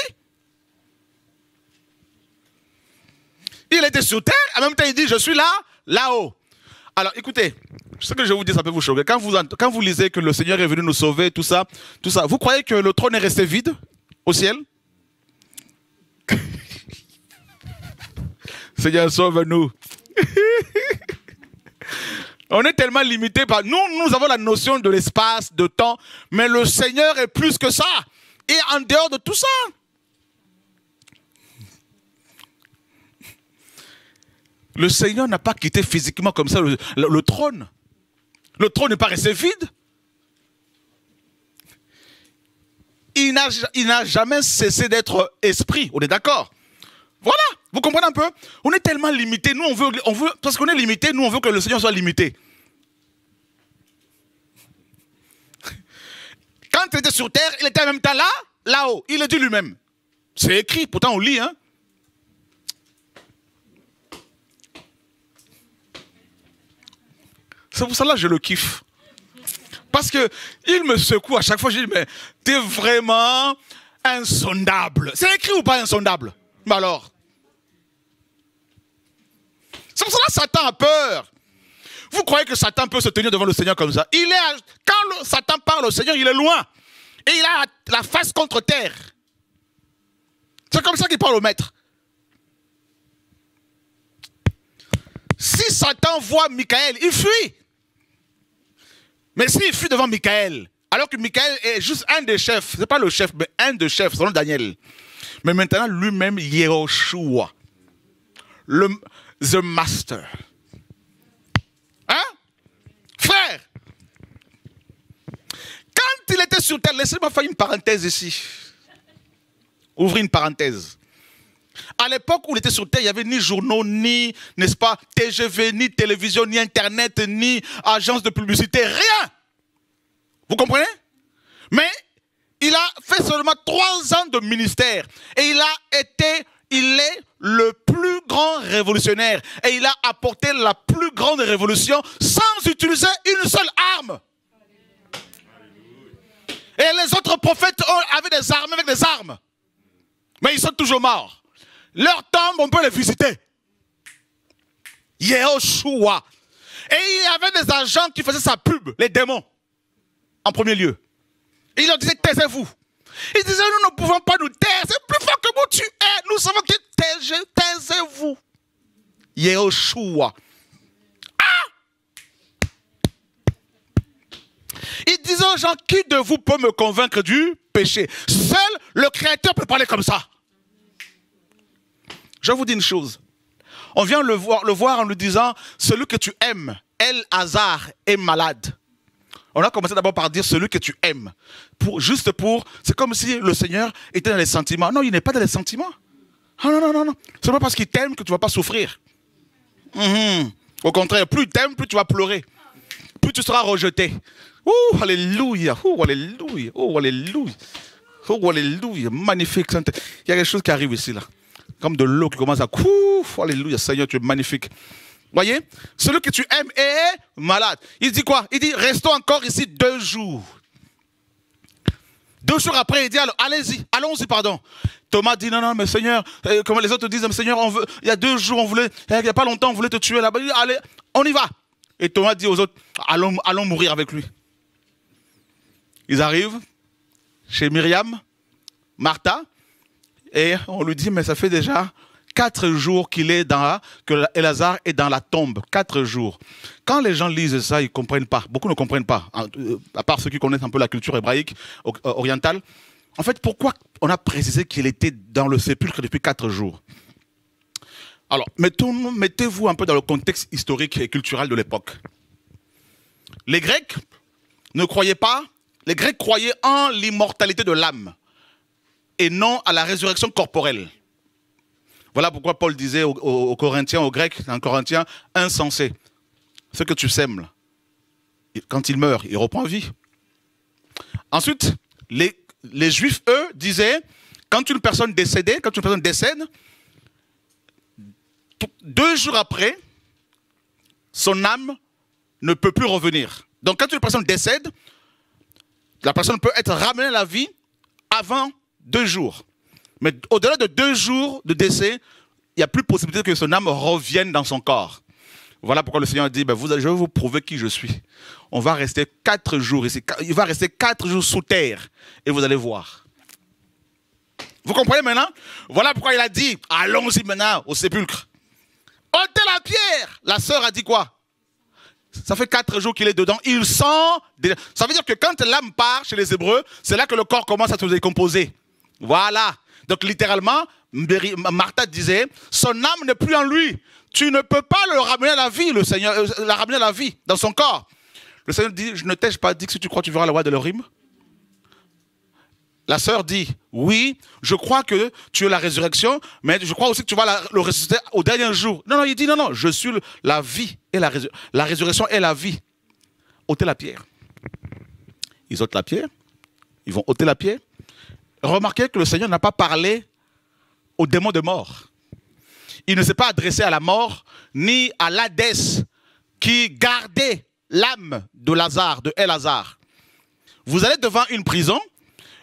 Il était sur terre, en même temps il dit, je suis là, là-haut. Alors, écoutez, ce que je vous dis, ça peut vous choquer. Quand vous, quand vous lisez que le Seigneur est venu nous sauver, tout ça, tout ça, vous croyez que le trône est resté vide au ciel? Seigneur, sauve-nous. On est tellement limité par... Nous, nous avons la notion de l'espace, de temps, mais le Seigneur est plus que ça. Et en dehors de tout ça. Le Seigneur n'a pas quitté physiquement comme ça le, le, le trône. Le trône n'est pas resté vide. Il n'a jamais cessé d'être esprit, on est d'accord? Voilà, vous comprenez un peu? On est tellement limité, nous on veut, on veut parce qu'on est limité, nous on veut que le Seigneur soit limité. Quand il était sur terre, il était en même temps là, là-haut, il le dit lui-même. C'est écrit, pourtant on lit, hein? C'est pour ça là je le kiffe. Parce qu'il me secoue à chaque fois. Je dis, mais t'es vraiment insondable. C'est écrit ou pas insondable? Mais alors? C'est pour ça là Satan a peur. Vous croyez que Satan peut se tenir devant le Seigneur comme ça? Il est à... Quand le... Satan parle au Seigneur, il est loin. Et il a la face contre terre. C'est comme ça qu'il parle au maître. Si Satan voit Michael, il fuit. Mais s'il fuit devant Michael, alors que Michael est juste un des chefs, ce n'est pas le chef, mais un des chefs, selon Daniel. Mais maintenant, lui-même, Yehoshua, le the master. Hein? Frère, quand il était sur terre, laissez-moi faire une parenthèse ici. Ouvrez une parenthèse. À l'époque où il était sur terre, il n'y avait ni journaux, ni, n'est-ce pas, T G V, ni télévision, ni Internet, ni agence de publicité, rien. Vous comprenez? Mais il a fait seulement trois ans de ministère. Et il a été, il est le plus grand révolutionnaire. Et il a apporté la plus grande révolution sans utiliser une seule arme. Et les autres prophètes avaient des armes avec des armes. Mais ils sont toujours morts. Leurs tombes, on peut les visiter. Yehoshua. Et il y avait des agents qui faisaient sa pub, les démons, en premier lieu. Et ils leur disaient, taisez-vous. Ils disaient, nous ne pouvons pas nous taire, c'est plus fort que vous, tu es. Nous savons que taisez-vous. Yehoshua. Il disait aux gens, qui de vous peut me convaincre du péché? Seul le Créateur peut parler comme ça. Je vous dis une chose. On vient le voir, le voir en lui disant, celui que tu aimes, El Hazar, est malade. On a commencé d'abord par dire, celui que tu aimes. Pour, juste pour, c'est comme si le Seigneur était dans les sentiments. Non, il n'est pas dans les sentiments. Ah non, non, non, non. C'est pas parce qu'il t'aime que tu ne vas pas souffrir. Mm-hmm. Au contraire, plus il t'aime, plus tu vas pleurer. Plus tu seras rejeté. Oh, alléluia, oh, alléluia, oh, alléluia, oh, alléluia, magnifique. Il y a quelque chose qui arrive ici, là. Comme de l'eau qui commence à couler. Alléluia, Seigneur, tu es magnifique. Voyez, celui que tu aimes est malade. Il dit quoi? Il dit, restons encore ici deux jours. Deux jours après, il dit, alors, allez-y, allons-y, pardon. Thomas dit, non, non, mais Seigneur, euh, comme les autres disent, mais Seigneur, on veut, il y a deux jours, on voulait, il n'y a pas longtemps, on voulait te tuer là-bas. Il dit, allez, on y va. Et Thomas dit aux autres, allons, allons mourir avec lui. Ils arrivent chez Myriam, Martha, et on lui dit, mais ça fait déjà quatre jours qu'il est dans la, que Lazare est dans la tombe, quatre jours. Quand les gens lisent ça, ils ne comprennent pas. Beaucoup ne comprennent pas, à part ceux qui connaissent un peu la culture hébraïque orientale. En fait, pourquoi on a précisé qu'il était dans le sépulcre depuis quatre jours? Alors, mettez-vous un peu dans le contexte historique et culturel de l'époque. Les Grecs ne croyaient pas. Les Grecs croyaient en l'immortalité de l'âme et non à la résurrection corporelle. Voilà pourquoi Paul disait aux, aux Corinthiens, aux Grecs, un Corinthien insensé. Ce que tu sèmes, quand il meurt, il reprend vie. Ensuite, les, les Juifs, eux, disaient, quand une personne décédée, quand une personne décède, deux jours après, son âme ne peut plus revenir. Donc quand une personne décède, la personne peut être ramenée à la vie avant deux jours. Mais au-delà de deux jours de décès, il n'y a plus possibilité que son âme revienne dans son corps. Voilà pourquoi le Seigneur dit, ben vous, je vais vous prouver qui je suis. On va rester quatre jours ici. Il va rester quatre jours sous terre. Et vous allez voir. Vous comprenez maintenant? Voilà pourquoi il a dit, allons-y maintenant au sépulcre. Ôtez la pierre. La sœur a dit quoi? Ça fait quatre jours qu'il est dedans. Il sent déjà. Ça veut dire que quand l'âme part chez les Hébreux, c'est là que le corps commence à se décomposer. Voilà. Donc littéralement, Martha disait, son âme n'est plus en lui. Tu ne peux pas le ramener à la vie, le Seigneur, euh, la ramener à la vie dans son corps. Le Seigneur dit, je ne t'ai pas dit que si tu crois, tu verras la voix de l'Elohim. La sœur dit, oui, je crois que tu es la résurrection, mais je crois aussi que tu vas la, le ressusciter au dernier jour. Non, non, il dit, non, non, je suis la vie et la résurrection. La résurrection est la vie. Ôtez la pierre. Ils ôtent la pierre. Ils vont ôter la pierre. Remarquez que le Seigneur n'a pas parlé au démon de mort. Il ne s'est pas adressé à la mort, ni à l'Hadès qui gardait l'âme de Lazare, de El Lazare. Vous allez devant une prison.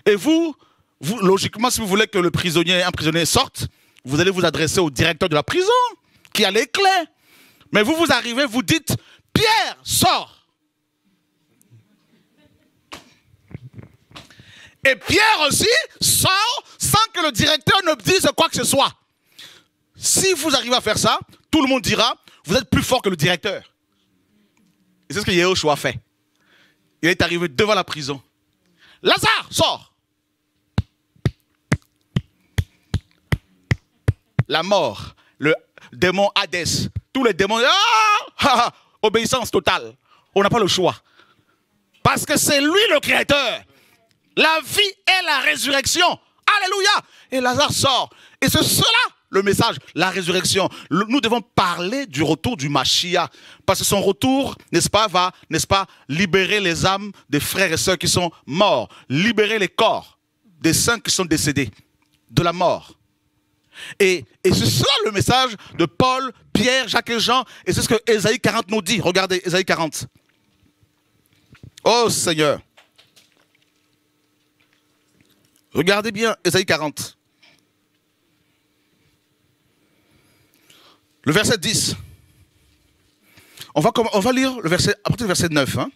Et vous, vous, logiquement, si vous voulez que le prisonnier, un prisonnier sorte, vous allez vous adresser au directeur de la prison, qui a les clés. Mais vous, vous arrivez, vous dites, Pierre, sors. Et Pierre aussi sort sans que le directeur ne dise quoi que ce soit. Si vous arrivez à faire ça, tout le monde dira, vous êtes plus fort que le directeur. Et c'est ce que Yehoshua a fait. Il est arrivé devant la prison. Lazare, sors. La mort, le démon Hadès, tous les démons, ah, obéissance totale. On n'a pas le choix. Parce que c'est lui le créateur. La vie est la résurrection. Alléluia. Et Lazare sort. Et c'est cela le message, la résurrection. Le, nous devons parler du retour du Mashiach. Parce que son retour, n'est-ce pas, va, n'est-ce pas, libérer les âmes des frères et sœurs qui sont morts. Libérer les corps des saints qui sont décédés de la mort. Et, et c'est ça le message de Paul, Pierre, Jacques et Jean. Et c'est ce que Ésaïe quarante nous dit. Regardez, Ésaïe quarante. Oh Seigneur. Regardez bien, Ésaïe quarante. Le verset dix. On va, on va lire le verset, à partir du verset neuf. Hein.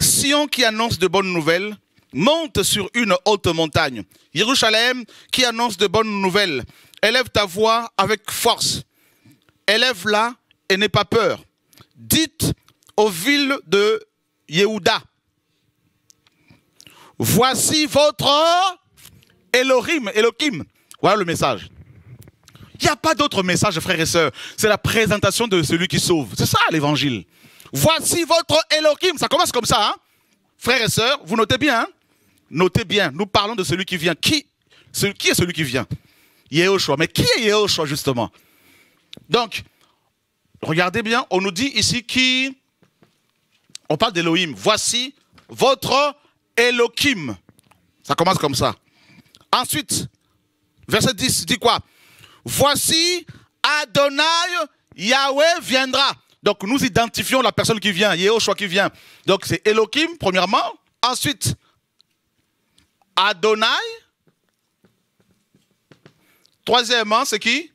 Sion qui annonce de bonnes nouvelles monte sur une haute montagne. Jérusalem qui annonce de bonnes nouvelles, élève ta voix avec force. Élève-la et n'aie pas peur. Dites aux villes de Yehuda, voici votre Elohim, Elohim. Voilà le message. Il n'y a pas d'autre message, frères et sœurs. C'est la présentation de celui qui sauve. C'est ça l'évangile. Voici votre Elohim. Ça commence comme ça. Hein? Frères et sœurs, vous notez bien. Hein? Notez bien. Nous parlons de celui qui vient. Qui, celui, qui est celui qui vient? Yehoshua. Mais qui est Yehoshua, justement? Donc, regardez bien. On nous dit ici qui... On parle d'Elohim. Voici votre Elohim. Ça commence comme ça. Ensuite, verset dix dit quoi? Voici Adonai, Yahweh viendra. Donc nous identifions la personne qui vient, Yehoshua qui vient. Donc c'est Elohim, premièrement. Ensuite, Adonai. Troisièmement, c'est qui?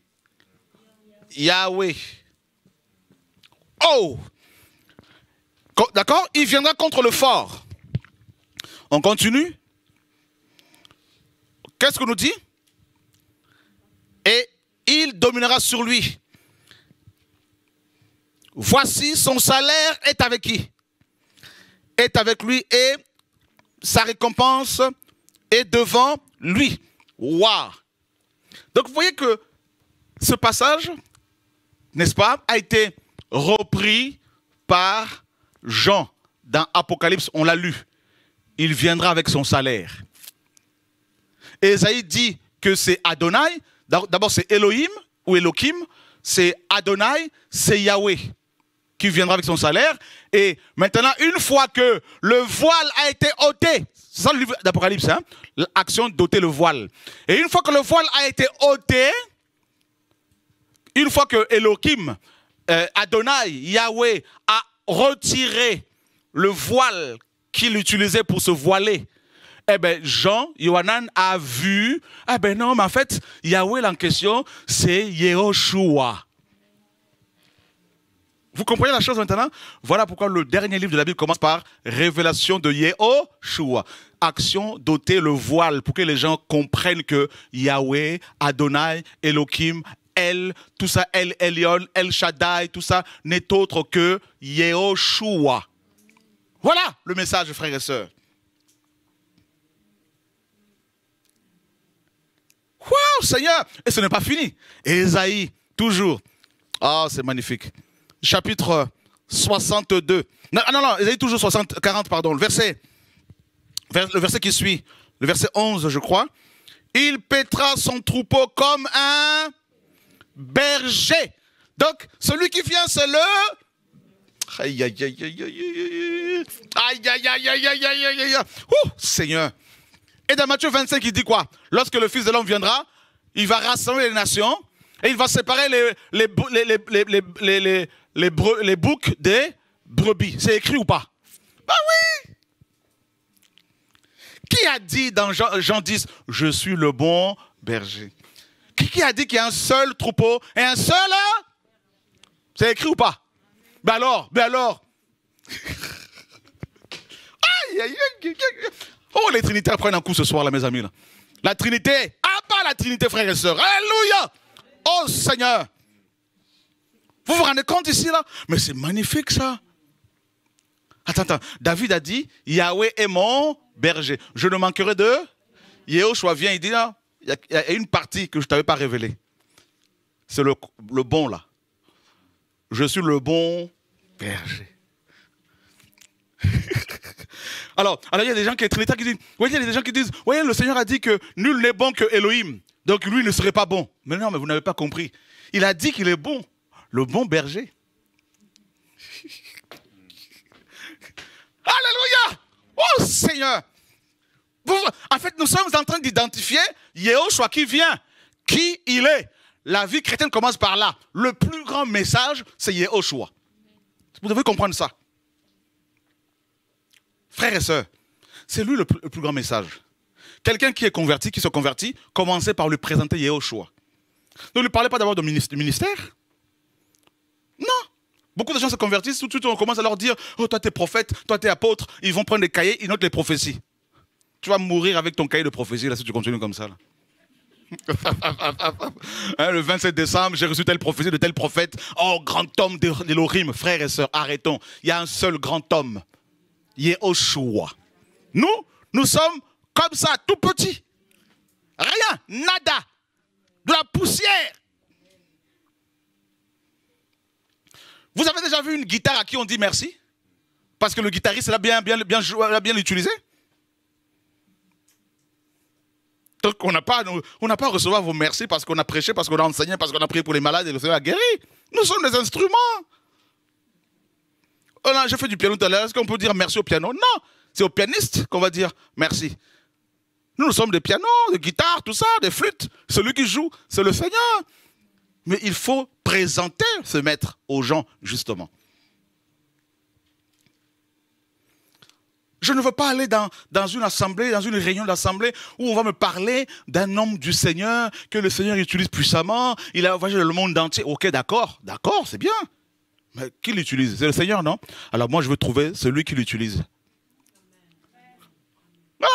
Yahweh. Oh! D'accord? Il viendra contre le fort. On continue. Qu'est-ce qu'on nous dit? Et il dominera sur lui. Voici son salaire est avec qui? Est avec lui et sa récompense est devant lui. Waouh! Donc vous voyez que ce passage, n'est-ce pas, a été repris par Jean dans Apocalypse, on l'a lu. Il viendra avec son salaire. Esaïe dit que c'est Adonai. D'abord, c'est Elohim ou Elohim, c'est Adonai, c'est Yahweh qui viendra avec son salaire. Et maintenant, une fois que le voile a été ôté, c'est ça le livre d'Apocalypse, hein, l'action d'ôter le voile. Et une fois que le voile a été ôté, une fois que Elohim, euh, Adonai, Yahweh a retiré le voile qu'il utilisait pour se voiler, eh bien, Jean, Yohanan a vu, eh bien non, mais en fait, Yahweh en question, c'est Yehoshua. Vous comprenez la chose maintenant? Voilà pourquoi le dernier livre de la Bible commence par révélation de Yehoshua. Action d'ôter le voile pour que les gens comprennent que Yahweh, Adonai, Elohim, El, tout ça, El Elyon, El Shaddai, tout ça n'est autre que Yehoshua. Voilà le message, frères et sœurs. Waouh, Seigneur! Et ce n'est pas fini. Esaïe, toujours. Ah, oh, c'est magnifique. Chapitre soixante-deux. Non, non, non, Esaïe, toujours soixante, quarante, pardon. Le verset, le verset qui suit, le verset onze, je crois. Il paîtra son troupeau comme un berger. Donc, celui qui vient, c'est le... Aïe, aïe, aïe, aïe, aïe, aïe, aïe, aïe, aïe, aïe, aïe, aïe, aïe. Ouh, Seigneur! Et dans Matthieu vingt-cinq, il dit quoi? Lorsque le Fils de l'homme viendra, il va rassembler les nations et il va séparer les, les, les, les, les, les, les, les, les, bre, les boucs des brebis. C'est écrit ou pas? Ben oui! Qui a dit dans Jean, Jean dix, je suis le bon berger? Qui, qui a dit qu'il y a un seul troupeau et un seul... C'est écrit ou pas? Ben alors, ben alors! Aïe, aïe, aïe, aïe. Oh, les Trinitaires prennent un coup ce soir, là, mes amis. Là. La Trinité, ah pas la Trinité, frères et sœurs. Alléluia. Oh, Seigneur. Vous vous rendez compte ici, là? Mais c'est magnifique, ça. Attends, attends. David a dit, Yahweh est mon berger. Je ne manquerai de... Yehoshua vient, il dit, là, il y a une partie que je ne t'avais pas révélée. C'est le, le bon, là. Je suis le bon berger. Alors, alors, il y a des gens qui, trinitaires qui disent, oui, il y a des gens qui disent, oui, le Seigneur a dit que nul n'est bon que Elohim, donc lui ne serait pas bon. Mais non, mais vous n'avez pas compris. Il a dit qu'il est bon, le bon berger. Alléluia! Oh Seigneur! Vous, en fait, nous sommes en train d'identifier Yehoshua qui vient, qui il est. La vie chrétienne commence par là. Le plus grand message, c'est Yehoshua. Vous devez comprendre ça. Frères et sœurs, c'est lui le plus, le plus grand message. Quelqu'un qui est converti, qui se convertit, commencez par lui présenter Yehoshua. Ne lui parlez pas d'abord de ministère. Non, Beaucoup de gens se convertissent, tout de suite on commence à leur dire « Oh, toi t'es prophète, toi t'es apôtre ». Ils vont prendre des cahiers, ils notent les prophéties. Tu vas mourir avec ton cahier de prophétie là, si tu continues comme ça. Là. Hein, le vingt-sept décembre, j'ai reçu telle prophétie de tel prophète. Oh, grand homme d'Elohim, frères et sœurs, arrêtons. Il y a un seul grand homme, Yehoshua. Nous, nous sommes comme ça, tout petits. Rien, nada, de la poussière. Vous avez déjà vu une guitare à qui on dit merci? Parce que le guitariste l'a bien, bien, bien, bien utilisé. Donc on n'a pas, pas à recevoir vos merci parce qu'on a prêché, parce qu'on a enseigné, parce qu'on a prié pour les malades et le Seigneur a guéri. Nous sommes des instruments. Oh là, j'ai fait du piano tout à l'heure, est-ce qu'on peut dire merci au piano? Non, c'est au pianiste qu'on va dire merci. Nous, nous sommes des pianos, des guitares, tout ça, des flûtes. Celui qui joue, c'est le Seigneur. Mais il faut présenter ce maître aux gens, justement. Je ne veux pas aller dans, dans une assemblée, dans une réunion d'assemblée où on va me parler d'un homme du Seigneur, que le Seigneur utilise puissamment, il a voyagé le monde entier. Ok, d'accord, d'accord, c'est bien. Mais qui l'utilise? C'est le Seigneur, non? Alors moi, je veux trouver celui qui l'utilise. Ah!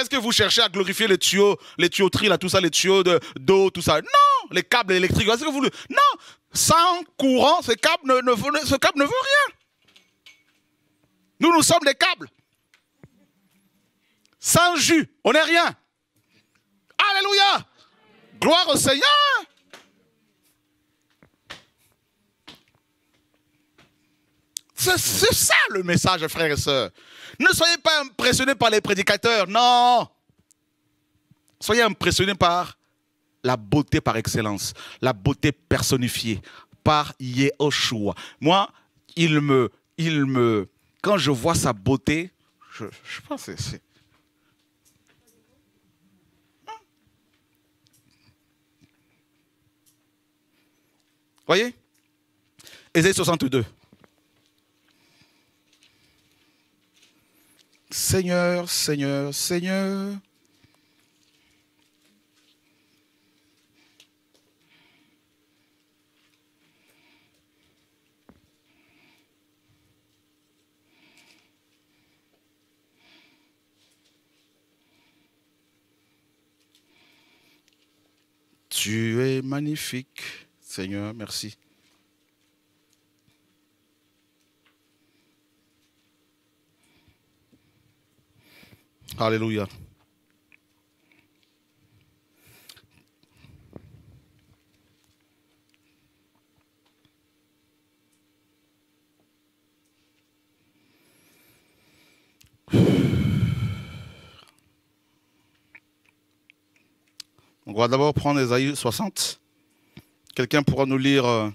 Est-ce que vous cherchez à glorifier les tuyaux, les tuyauteries, là, tout ça, les tuyaux d'eau, tout ça? Non, les câbles électriques, est-ce que vous... Non, sans courant, ce câble ne, ne, ne, ce câble ne veut rien. Nous, nous sommes des câbles. Sans jus, on n'est rien. Alléluia! Gloire au Seigneur! C'est ça le message, frères et sœurs. Ne soyez pas impressionnés par les prédicateurs, non. Soyez impressionnés par la beauté par excellence, la beauté personnifiée, par Yehoshua. Moi, il me, il me, quand je vois sa beauté, je, je pense que c'est... Voyez, Ésaïe soixante-deux. Seigneur, Seigneur, Seigneur. Tu es magnifique, Seigneur, merci. Alléluia. On va d'abord prendre Ésaïe soixante. Quelqu'un pourra nous lire euh,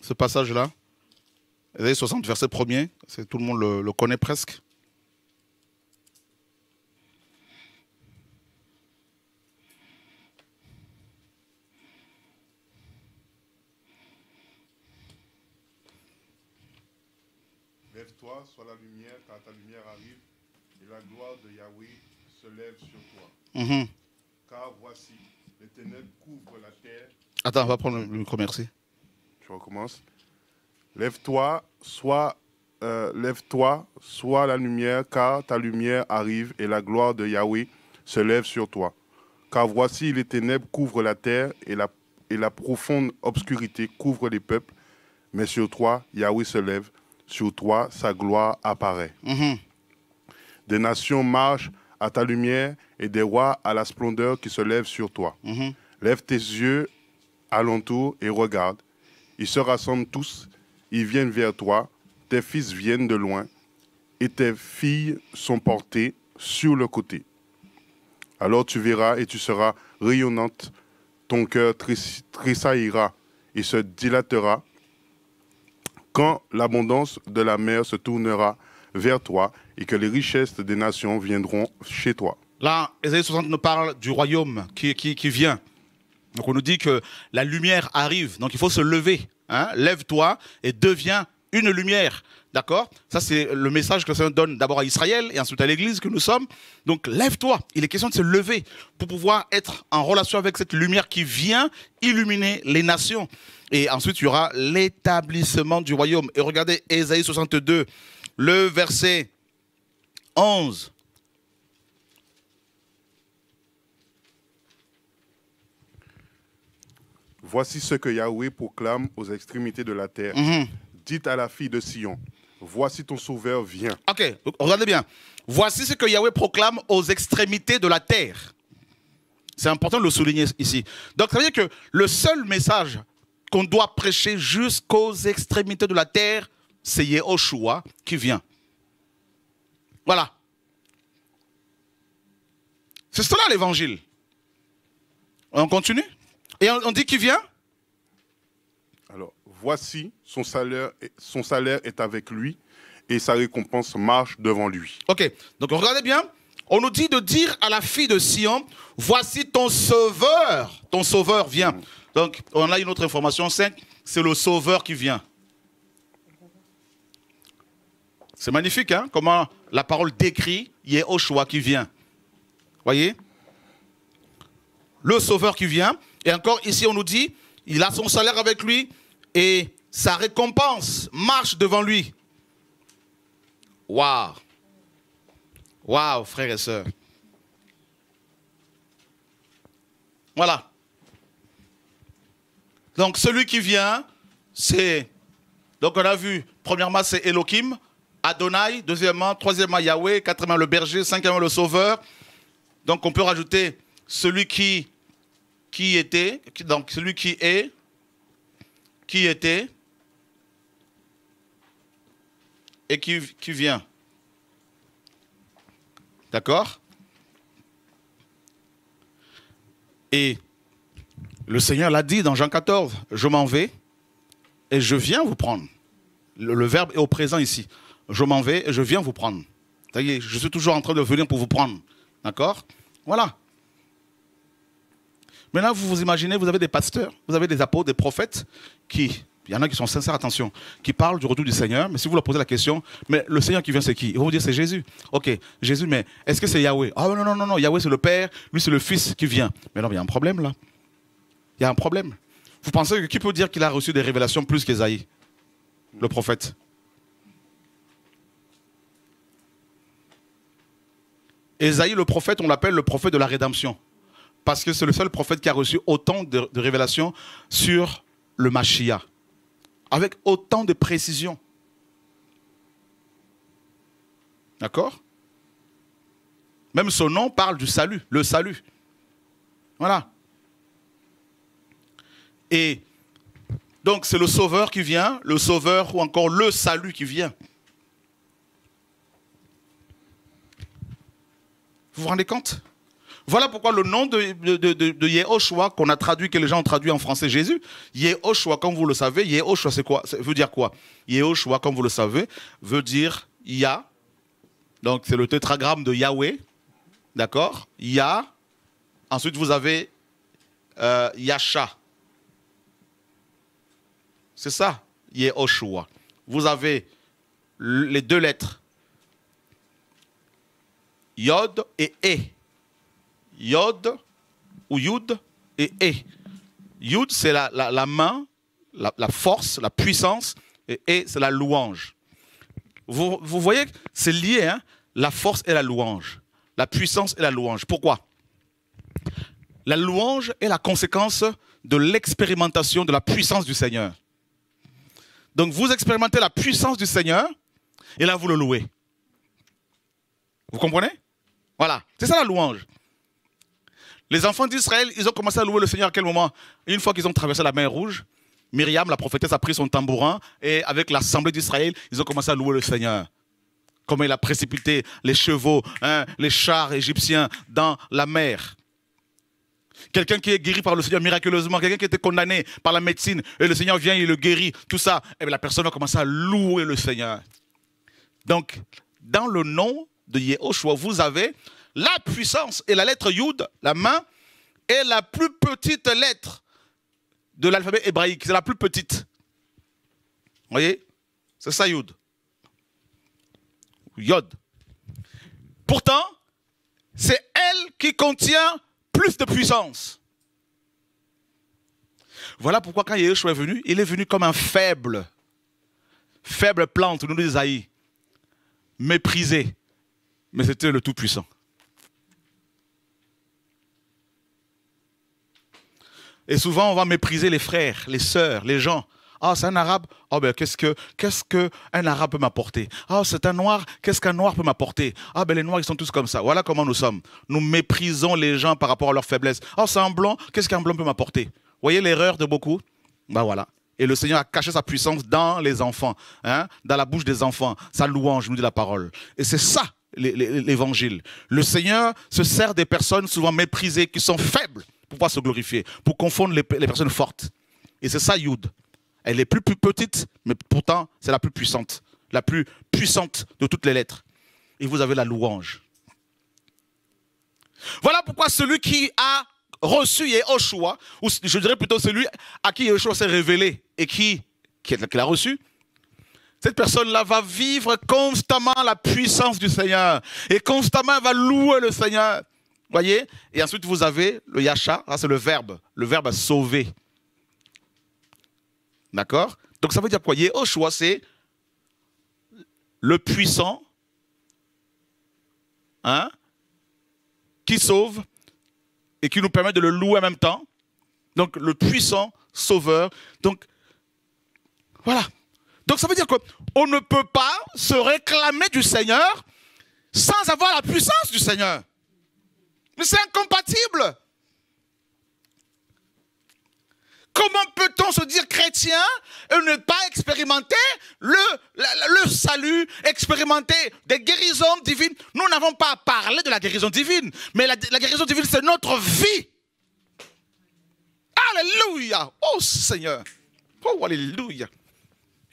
ce passage-là. Ésaïe soixante, verset premier. Tout le monde le, le connaît presque. Lève-toi, sois la lumière, car ta lumière arrive, et la gloire de Yahweh se lève sur toi. Mmh. Car voici, les ténèbres couvrent la terre. Attends, on va prendre le micro, merci. Je recommence. Lève-toi, sois, euh, lève-toi, sois la lumière, car ta lumière arrive, et la gloire de Yahweh se lève sur toi. Car voici, les ténèbres couvrent la terre, et la, et la profonde obscurité couvre les peuples. Mais sur toi, Yahweh se lève. Sur toi, sa gloire apparaît. Mmh. Des nations marchent à ta lumière et des rois à la splendeur qui se lèvent sur toi. Mmh. Lève tes yeux alentour et regarde. Ils se rassemblent tous, ils viennent vers toi. Tes fils viennent de loin et tes filles sont portées sur le côté. Alors tu verras et tu seras rayonnante. Ton cœur tressaillira et se dilatera. Quand l'abondance de la mer se tournera vers toi et que les richesses des nations viendront chez toi. Là, Ésaïe soixante nous parle du royaume qui, qui, qui vient. Donc on nous dit que la lumière arrive, donc il faut se lever. Hein. Lève-toi et deviens une lumière. D'accord? Ça, c'est le message que ça donne d'abord à Israël et ensuite à l'Église que nous sommes. Donc, lève-toi. Il est question de se lever pour pouvoir être en relation avec cette lumière qui vient illuminer les nations. Et ensuite, il y aura l'établissement du royaume. Et regardez Esaïe soixante-deux, le verset onze. Voici ce que Yahweh proclame aux extrémités de la terre. Mmh. Dites à la fille de Sion, voici ton sauveur vient. Ok, regardez bien. Voici ce que Yahweh proclame aux extrémités de la terre. C'est important de le souligner ici. Donc ça veut dire que le seul message qu'on doit prêcher jusqu'aux extrémités de la terre, c'est Yehoshua qui vient. Voilà. C'est cela l'évangile. On continue? Et on dit qui vient? Alors, voici, son salaire, son salaire est avec lui et sa récompense marche devant lui. Ok, donc regardez bien, on nous dit de dire à la fille de Sion, voici ton sauveur, ton sauveur vient. Mmh. Donc, on a une autre information, cinq, c'est le sauveur qui vient. C'est magnifique, hein, comment la parole décrit Yehoshua qui vient. Voyez? Le sauveur qui vient. Et encore ici, on nous dit, il a son salaire avec lui et sa récompense marche devant lui. Waouh! Waouh, frères et sœurs. Voilà. Donc, celui qui vient, c'est... Donc, on a vu, premièrement, c'est Elohim, Adonai, deuxièmement, troisièmement, Yahweh, quatrièmement, le berger, cinquièmement, le sauveur. Donc, on peut rajouter celui qui... Qui était, donc celui qui est, qui était, et qui, qui vient. D'accord? Et le Seigneur l'a dit dans Jean quatorze, je m'en vais et je viens vous prendre. Le, le verbe est au présent ici. Je m'en vais et je viens vous prendre. Ça y est, je suis toujours en train de venir pour vous prendre. D'accord? Voilà. Maintenant, vous vous imaginez, vous avez des pasteurs, vous avez des apôtres, des prophètes, qui, il y en a qui sont sincères, attention, qui parlent du retour du Seigneur, mais si vous leur posez la question, mais le Seigneur qui vient, c'est qui? Ils vont vous dire, c'est Jésus. Ok, Jésus, mais est-ce que c'est Yahweh? Ah oh, non, non, non, non, Yahweh, c'est le Père, lui, c'est le Fils qui vient. Mais non, mais il y a un problème, là. Il y a un problème. Vous pensez que qui peut dire qu'il a reçu des révélations plus qu'Ésaïe, le prophète? Ésaïe, le prophète, on l'appelle le prophète de la rédemption. Parce que c'est le seul prophète qui a reçu autant de, de révélations sur le Mashiach. Avec autant de précision. D'accord? Même son nom parle du salut, le salut. Voilà. Et donc c'est le sauveur qui vient, le sauveur ou encore le salut qui vient. Vous vous rendez compte ? Voilà pourquoi le nom de, de, de, de Yehoshua qu'on a traduit, que les gens ont traduit en français Jésus, Yehoshua, comme vous le savez, Yehoshua, c'est quoi? Ça veut dire quoi? Yehoshua, comme vous le savez, veut dire Yah. Donc c'est le tétragramme de Yahweh. D'accord? Yah. Ensuite vous avez euh, Yasha. C'est ça, Yehoshua. Vous avez les deux lettres Yod et E. Yod ou Yud et E. Yud, c'est la, la, la main, la, la force, la puissance, et E, c'est la louange. Vous, vous voyez, c'est lié, hein, la force et la louange, la puissance et la louange. Pourquoi? La louange est la conséquence de l'expérimentation de la puissance du Seigneur. Donc vous expérimentez la puissance du Seigneur, et là vous le louez. Vous comprenez? Voilà, c'est ça la louange. Les enfants d'Israël, ils ont commencé à louer le Seigneur à quel moment? Une fois qu'ils ont traversé la mer Rouge, Myriam, la prophétesse, a pris son tambourin et avec l'assemblée d'Israël, ils ont commencé à louer le Seigneur. Comment il a précipité les chevaux, hein, les chars égyptiens dans la mer. Quelqu'un qui est guéri par le Seigneur miraculeusement, quelqu'un qui était condamné par la médecine, et le Seigneur vient, il le guérit, tout ça. Et bien la personne a commencé à louer le Seigneur. Donc, dans le nom de Yehoshua, vous avez... la puissance et la lettre Yud, la main, est la plus petite lettre de l'alphabet hébraïque. C'est la plus petite. Vous voyez? C'est ça, Yod. Yod. Pourtant, c'est elle qui contient plus de puissance. Voilà pourquoi quand Yehoshua est venu, il est venu comme un faible, faible plante, nous dit Esaïe, méprisé, mais c'était le Tout-Puissant. Et souvent, on va mépriser les frères, les sœurs, les gens. « Ah, c'est un arabe. Oh, ben, qu'est-ce que, qu'est-ce qu'un arabe peut m'apporter? Ah, c'est un noir. Qu'est-ce qu'un noir peut m'apporter? Ah, ben, les noirs, ils sont tous comme ça. » Voilà comment nous sommes. Nous méprisons les gens par rapport à leur faiblesse. « Ah, c'est un blanc. Qu'est-ce qu'un blanc peut m'apporter? » Vous voyez l'erreur de beaucoup? Ben voilà. Et le Seigneur a caché sa puissance dans les enfants, hein, dans la bouche des enfants. Sa louange, nous dit la parole. Et c'est ça, l'évangile. Le Seigneur se sert des personnes souvent méprisées, qui sont faibles, pour pouvoir se glorifier, pour confondre les, les personnes fortes. Et c'est ça, Yod. Elle est plus, plus petite, mais pourtant, c'est la plus puissante. La plus puissante de toutes les lettres. Et vous avez la louange. Voilà pourquoi celui qui a reçu Yehoshua, ou je dirais plutôt celui à qui Yehoshua s'est révélé et qui, qui l'a reçu, cette personne-là va vivre constamment la puissance du Seigneur. Et constamment, elle va louer le Seigneur. Voyez? Et ensuite, vous avez le Yasha, c'est le verbe. Le verbe à sauver. D'accord? Donc ça veut dire quoi? Yehoshua, c'est le puissant, hein, qui sauve et qui nous permet de le louer en même temps. Donc le puissant sauveur. Donc voilà. Donc ça veut dire qu'on ne peut pas se réclamer du Seigneur sans avoir la puissance du Seigneur. Mais c'est incompatible. Comment peut-on se dire chrétien et ne pas expérimenter le, le, le salut, expérimenter des guérisons divines? Nous n'avons pas à parler de la guérison divine, mais la, la guérison divine, c'est notre vie. Alléluia! Oh Seigneur! Oh Alléluia!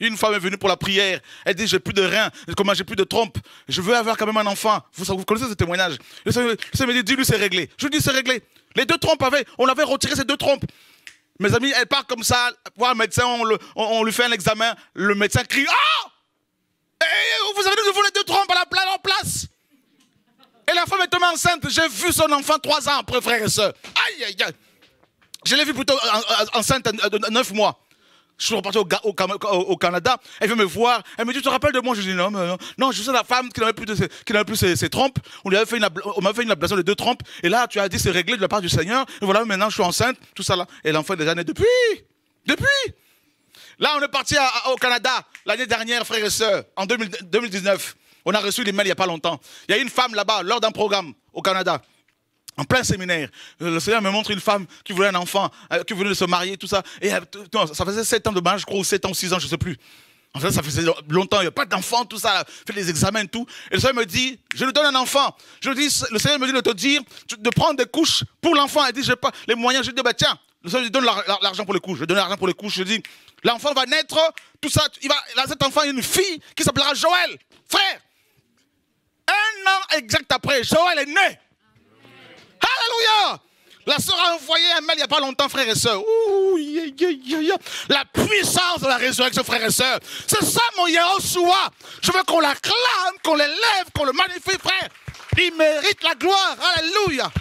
Une femme est venue pour la prière, elle dit « j'ai plus de reins, comment j'ai plus de trompes, je veux avoir quand même un enfant ». Vous, vous connaissez ce témoignage? Le Seigneur me dit « dis-lui, c'est réglé ». Je lui dis « c'est réglé ». Les deux trompes avaient, on avait retiré ces deux trompes. Mes amis, elle part comme ça, voir un médecin, on, le, on, on lui fait un examen, le médecin crie « ah ! » Vous avez dit que vous les deux trompes à la place, en place. Et la femme est tombée enceinte, j'ai vu son enfant trois ans après, frères et sœurs. Aïe, aïe, aïe. Je l'ai vu plutôt enceinte de neuf mois. Je suis reparti au, au, au Canada, elle vient me voir, elle me dit « tu te rappelles de moi ?» Je dis « non, non, non, je suis la femme qui n'avait plus, de, qui n'avait plus ses, ses trompes, on lui avait fait une, on m'avait fait une ablation de deux trompes, et là tu as dit « c'est réglé de la part du Seigneur, et voilà maintenant je suis enceinte, tout ça là. » Et l'enfant est déjà né depuis, depuis. Là on est parti à, à, au Canada, l'année dernière, frères et sœurs, en deux mille dix-neuf, on a reçu les mails il n'y a pas longtemps. Il y a une femme là-bas, lors d'un programme au Canada, en plein séminaire, le Seigneur me montre une femme qui voulait un enfant, qui voulait se marier, tout ça. Et ça faisait sept ans de mariage, je crois, ou sept ans, ou six ans, je ne sais plus. En fait, ça faisait longtemps, il n'y a pas d'enfant, tout ça, fait les examens, tout. Et le Seigneur me dit, je lui donne un enfant. Je dis, le Seigneur me dit de te dire, de prendre des couches pour l'enfant. Elle dit, je n'ai pas les moyens. Je lui dis, bah, tiens, le Seigneur lui donne l'argent pour les couches. Je lui donne l'argent pour les couches. Je lui dis, l'enfant va naître, tout ça. Il va, là, cet enfant, il y a une fille qui s'appellera Joël, frère. Un an exact après, Joël est né. Alléluia! La sœur a envoyé un mail il n'y a pas longtemps, frères et sœurs. Ouh, yeah, yeah, yeah, yeah. La puissance de la résurrection, frères et sœurs. C'est ça mon Yehoshua. Je veux qu'on l'acclame, qu'on l'élève, qu'on le magnifie, frère. Il mérite la gloire. Alléluia!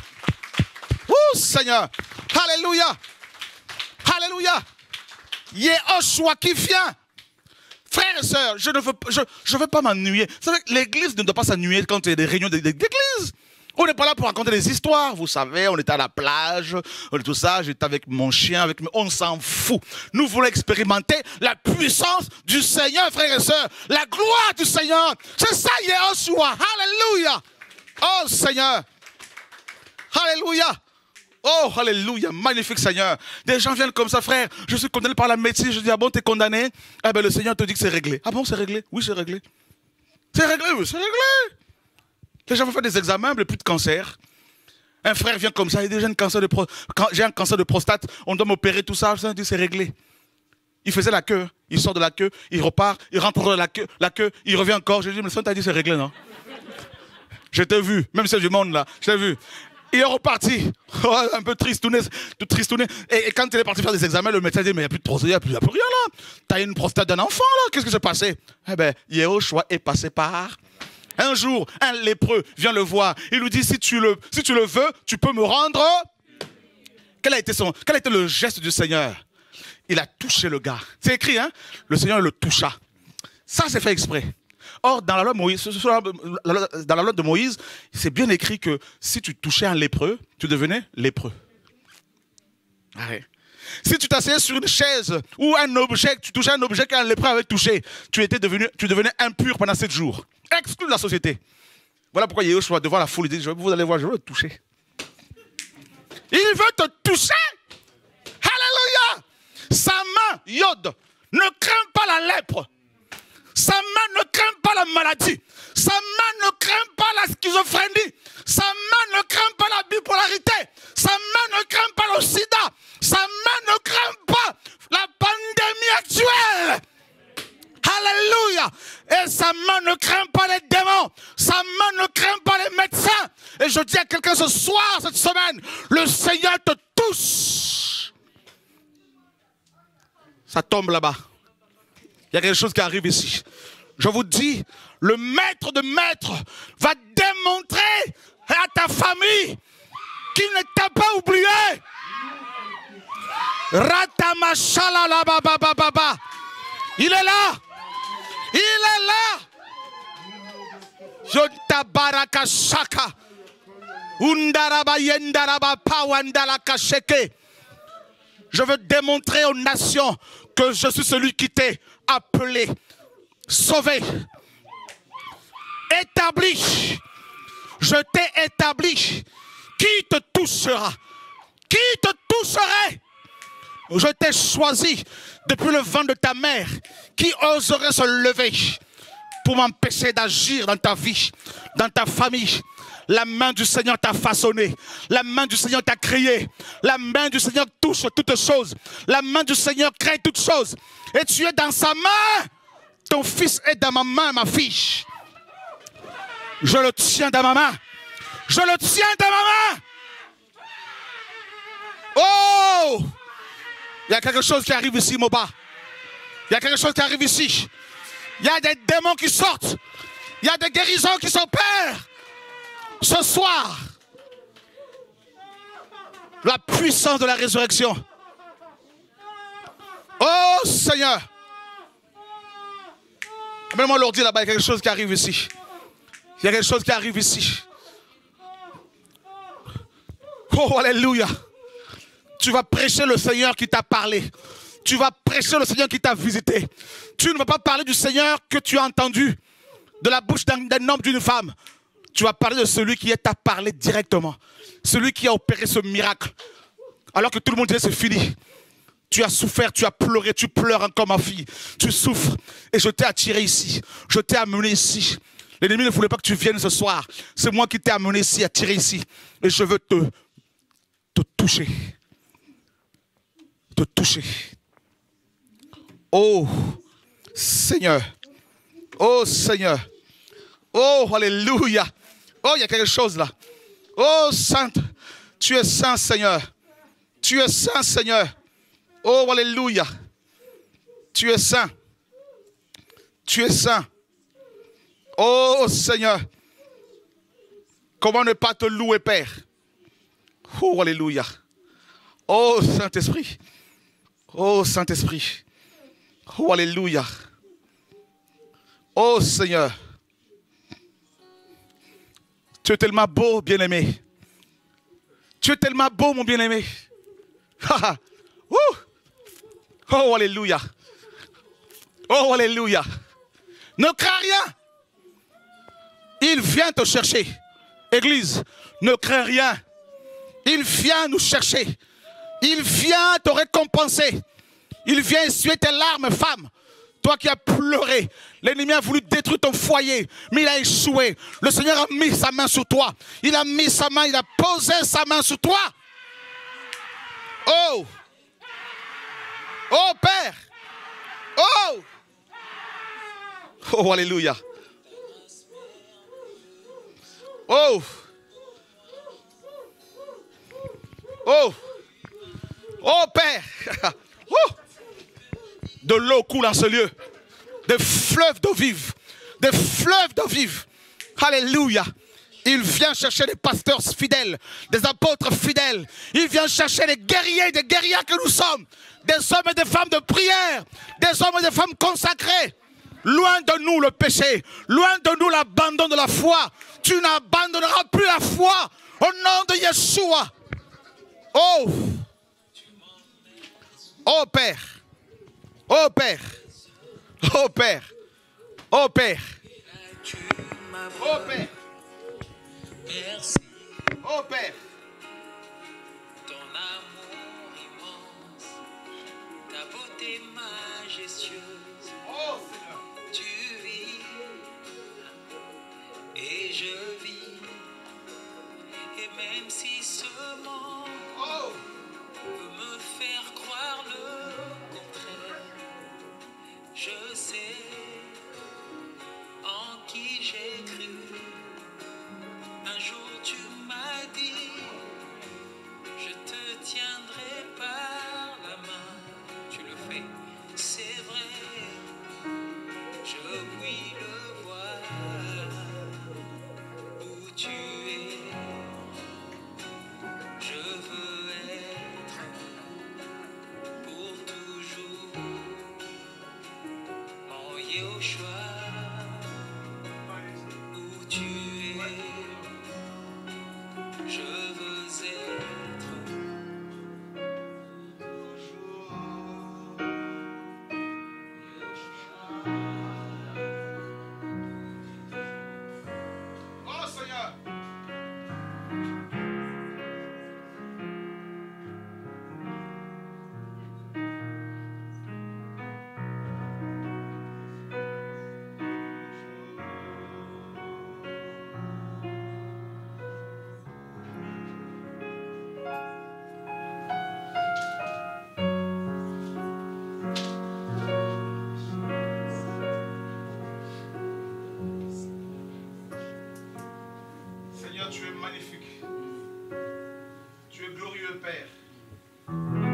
Ouh, Seigneur! Alléluia! Alléluia! Yehoshua qui vient. Frères et sœurs, je ne veux, je, je veux pas m'ennuyer. Vous savez, l'église ne doit pas s'ennuyer quand il y a des réunions d'église. On n'est pas là pour raconter des histoires, vous savez, on était à la plage, tout ça, j'étais avec mon chien, avec mes... on s'en fout. Nous voulons expérimenter la puissance du Seigneur, frères et sœurs, la gloire du Seigneur. C'est ça, Yehoshua, alléluia. Oh Seigneur, alléluia. Oh, alléluia, magnifique Seigneur. Des gens viennent comme ça, frère, je suis condamné par la médecine, je dis, ah bon, t'es condamné? Eh bien, le Seigneur te dit que c'est réglé. Ah bon, c'est réglé? Oui, c'est réglé. C'est réglé, oui, c'est réglé. Les gens vont faire des examens, mais plus de cancer. Un frère vient comme ça, il dit j'ai un cancer de, pro... un cancer de prostate, on doit m'opérer, tout ça. Il dit c'est réglé. Il faisait la queue, il sort de la queue, il repart, il rentre de la queue, la queue, il revient encore. Je lui dis mais le Seigneur t'a dit c'est réglé, non? Je t'ai vu, même celle du monde là, je t'ai vu. Il est reparti, oh, un peu tristouné, tout tristouné. Et, et quand il est parti faire des examens, le médecin dit, mais il n'y a plus de prostate, il n'y a plus rien là. Tu as une prostate d'un enfant là, qu'est-ce qui s'est passé? Eh bien, Yehoshua est passé par. Un jour, un lépreux vient le voir. Il lui dit, si tu le, si tu le veux, tu peux me rendre. Quel a été son, quel a été le geste du Seigneur? Il a touché le gars. C'est écrit, hein? Le Seigneur le toucha. Ça, c'est fait exprès. Or, dans la loi de Moïse, dans la loi de Moïse, c'est bien écrit que si tu touchais un lépreux, tu devenais lépreux. Arrête. Si tu t'asseyais sur une chaise ou un objet, tu touchais un objet qu'un lépreux avait touché, tu étais devenu, tu devenais impur pendant sept jours, exclu de la société. Voilà pourquoi Yehoshua devant la foule il dit, vous allez voir, je veux le toucher. Il veut te toucher. Alléluia. Sa main, Yod, ne craint pas la lèpre. Sa main ne craint pas la maladie. Sa main ne craint pas la schizophrénie. Sa main ne craint pas la bipolarité. Sa main ne craint pas le sida. Sa main ne craint pas la pandémie actuelle. Alléluia. Et sa main ne craint pas les démons. Sa main ne craint pas les médecins. Et je dis à quelqu'un ce soir, cette semaine, le Seigneur te touche. Ça tombe là-bas. Il y a quelque chose qui arrive ici. Je vous dis, le maître de maîtres va démontrer à ta famille qu'il ne t'a pas oublié. Ratamachala la baba baba. Il est là. Il est là. Jonta baraka shaka. Undaraba yendaraba pawandala kasheke. Je veux démontrer aux nations que je suis celui qui t'est appelé, sauvé, établi. Je t'ai établi. Qui te touchera? Qui te toucherait? Je t'ai choisi depuis le ventre de ta mère. Qui oserait se lever pour m'empêcher d'agir dans ta vie, dans ta famille? La main du Seigneur t'a façonné. La main du Seigneur t'a créé. La main du Seigneur touche toutes choses. La main du Seigneur crée toutes choses. Et tu es dans sa main. Ton fils est dans ma main, ma fille. Je le tiens dans ma main. Je le tiens dans ma main. Oh! Il y a quelque chose qui arrive ici, Moba. Il y a quelque chose qui arrive ici. Il y a des démons qui sortent. Il y a des guérisons qui s'opèrent. Ce soir, la puissance de la résurrection. Oh Seigneur. Amène-moi l'ordi là-bas, il y a quelque chose qui arrive ici. Il y a quelque chose qui arrive ici. Oh, alléluia. Tu vas prêcher le Seigneur qui t'a parlé. Tu vas prêcher le Seigneur qui t'a visité. Tu ne vas pas parler du Seigneur que tu as entendu de la bouche d'un homme, d'une femme. Tu vas parler de celui qui t'a parlé directement. Celui qui a opéré ce miracle. Alors que tout le monde disait, c'est fini. Tu as souffert, tu as pleuré, tu pleures encore ma fille. Tu souffres. Et je t'ai attiré ici. Je t'ai amené ici. L'ennemi ne voulait pas que tu viennes ce soir. C'est moi qui t'ai amené ici, attiré ici. Et je veux te, te toucher. Te toucher. Oh Seigneur. Oh Seigneur. Oh, alléluia. Oh, il y a quelque chose là. Oh, Saint, tu es Saint, Seigneur. Tu es Saint, Seigneur. Oh, alléluia. Tu es Saint. Tu es Saint. Oh, Seigneur. Comment ne pas te louer, Père? Oh, alléluia. Oh, Saint-Esprit. Oh, Saint-Esprit. Oh, alléluia. Oh, Seigneur. Tu es tellement beau, bien-aimé. Tu es tellement beau, mon bien-aimé. Oh, alléluia. Oh, alléluia. Ne crains rien. Il vient te chercher. Église, ne crains rien. Il vient nous chercher. Il vient te récompenser. Il vient essuyer tes larmes, femme. Toi qui as pleuré, l'ennemi a voulu détruire ton foyer, mais il a échoué. Le Seigneur a mis sa main sur toi. Il a mis sa main, il a posé sa main sur toi. Oh! Oh Père! Oh! Oh, alléluia! Oh! Oh! Oh Père! Oh! De l'eau coule en ce lieu. Des fleuves d'eau vive. Des fleuves d'eau vive. Alléluia. Il vient chercher des pasteurs fidèles, des apôtres fidèles. Il vient chercher des guerriers, des guerrières que nous sommes. Des hommes et des femmes de prière. Des hommes et des femmes consacrés. Loin de nous le péché. Loin de nous l'abandon de la foi. Tu n'abandonneras plus la foi. Au nom de Yeshua. Oh! Oh Père! Oh Père! Oh Père! Oh Père! Oh Père! Oh Père! Ton amour immense, ta beauté majestueuse. Oh Seigneur! Tu vis et je vis. Et même si ce monde oh. peut me faire croire le contraire, je sais en qui j'ai cru. Un jour tu m'as dit, je te tiendrai par la main. Tu le fais, c'est vrai, je puis le voir où tu es. Je veux être pour toujours en Yehoshua, où tu es. Je veux être toujours en Yehoshua. Oh Seigneur! Tu es magnifique. Tu es glorieux, Père. Oh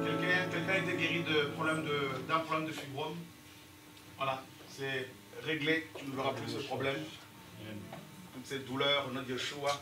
Quelqu'un quelqu'un a été guéri d'un problème de, problème de fibrome. Voilà, c'est réglé, tu ne verras plus ce problème. Cette douleur, notre Yeshua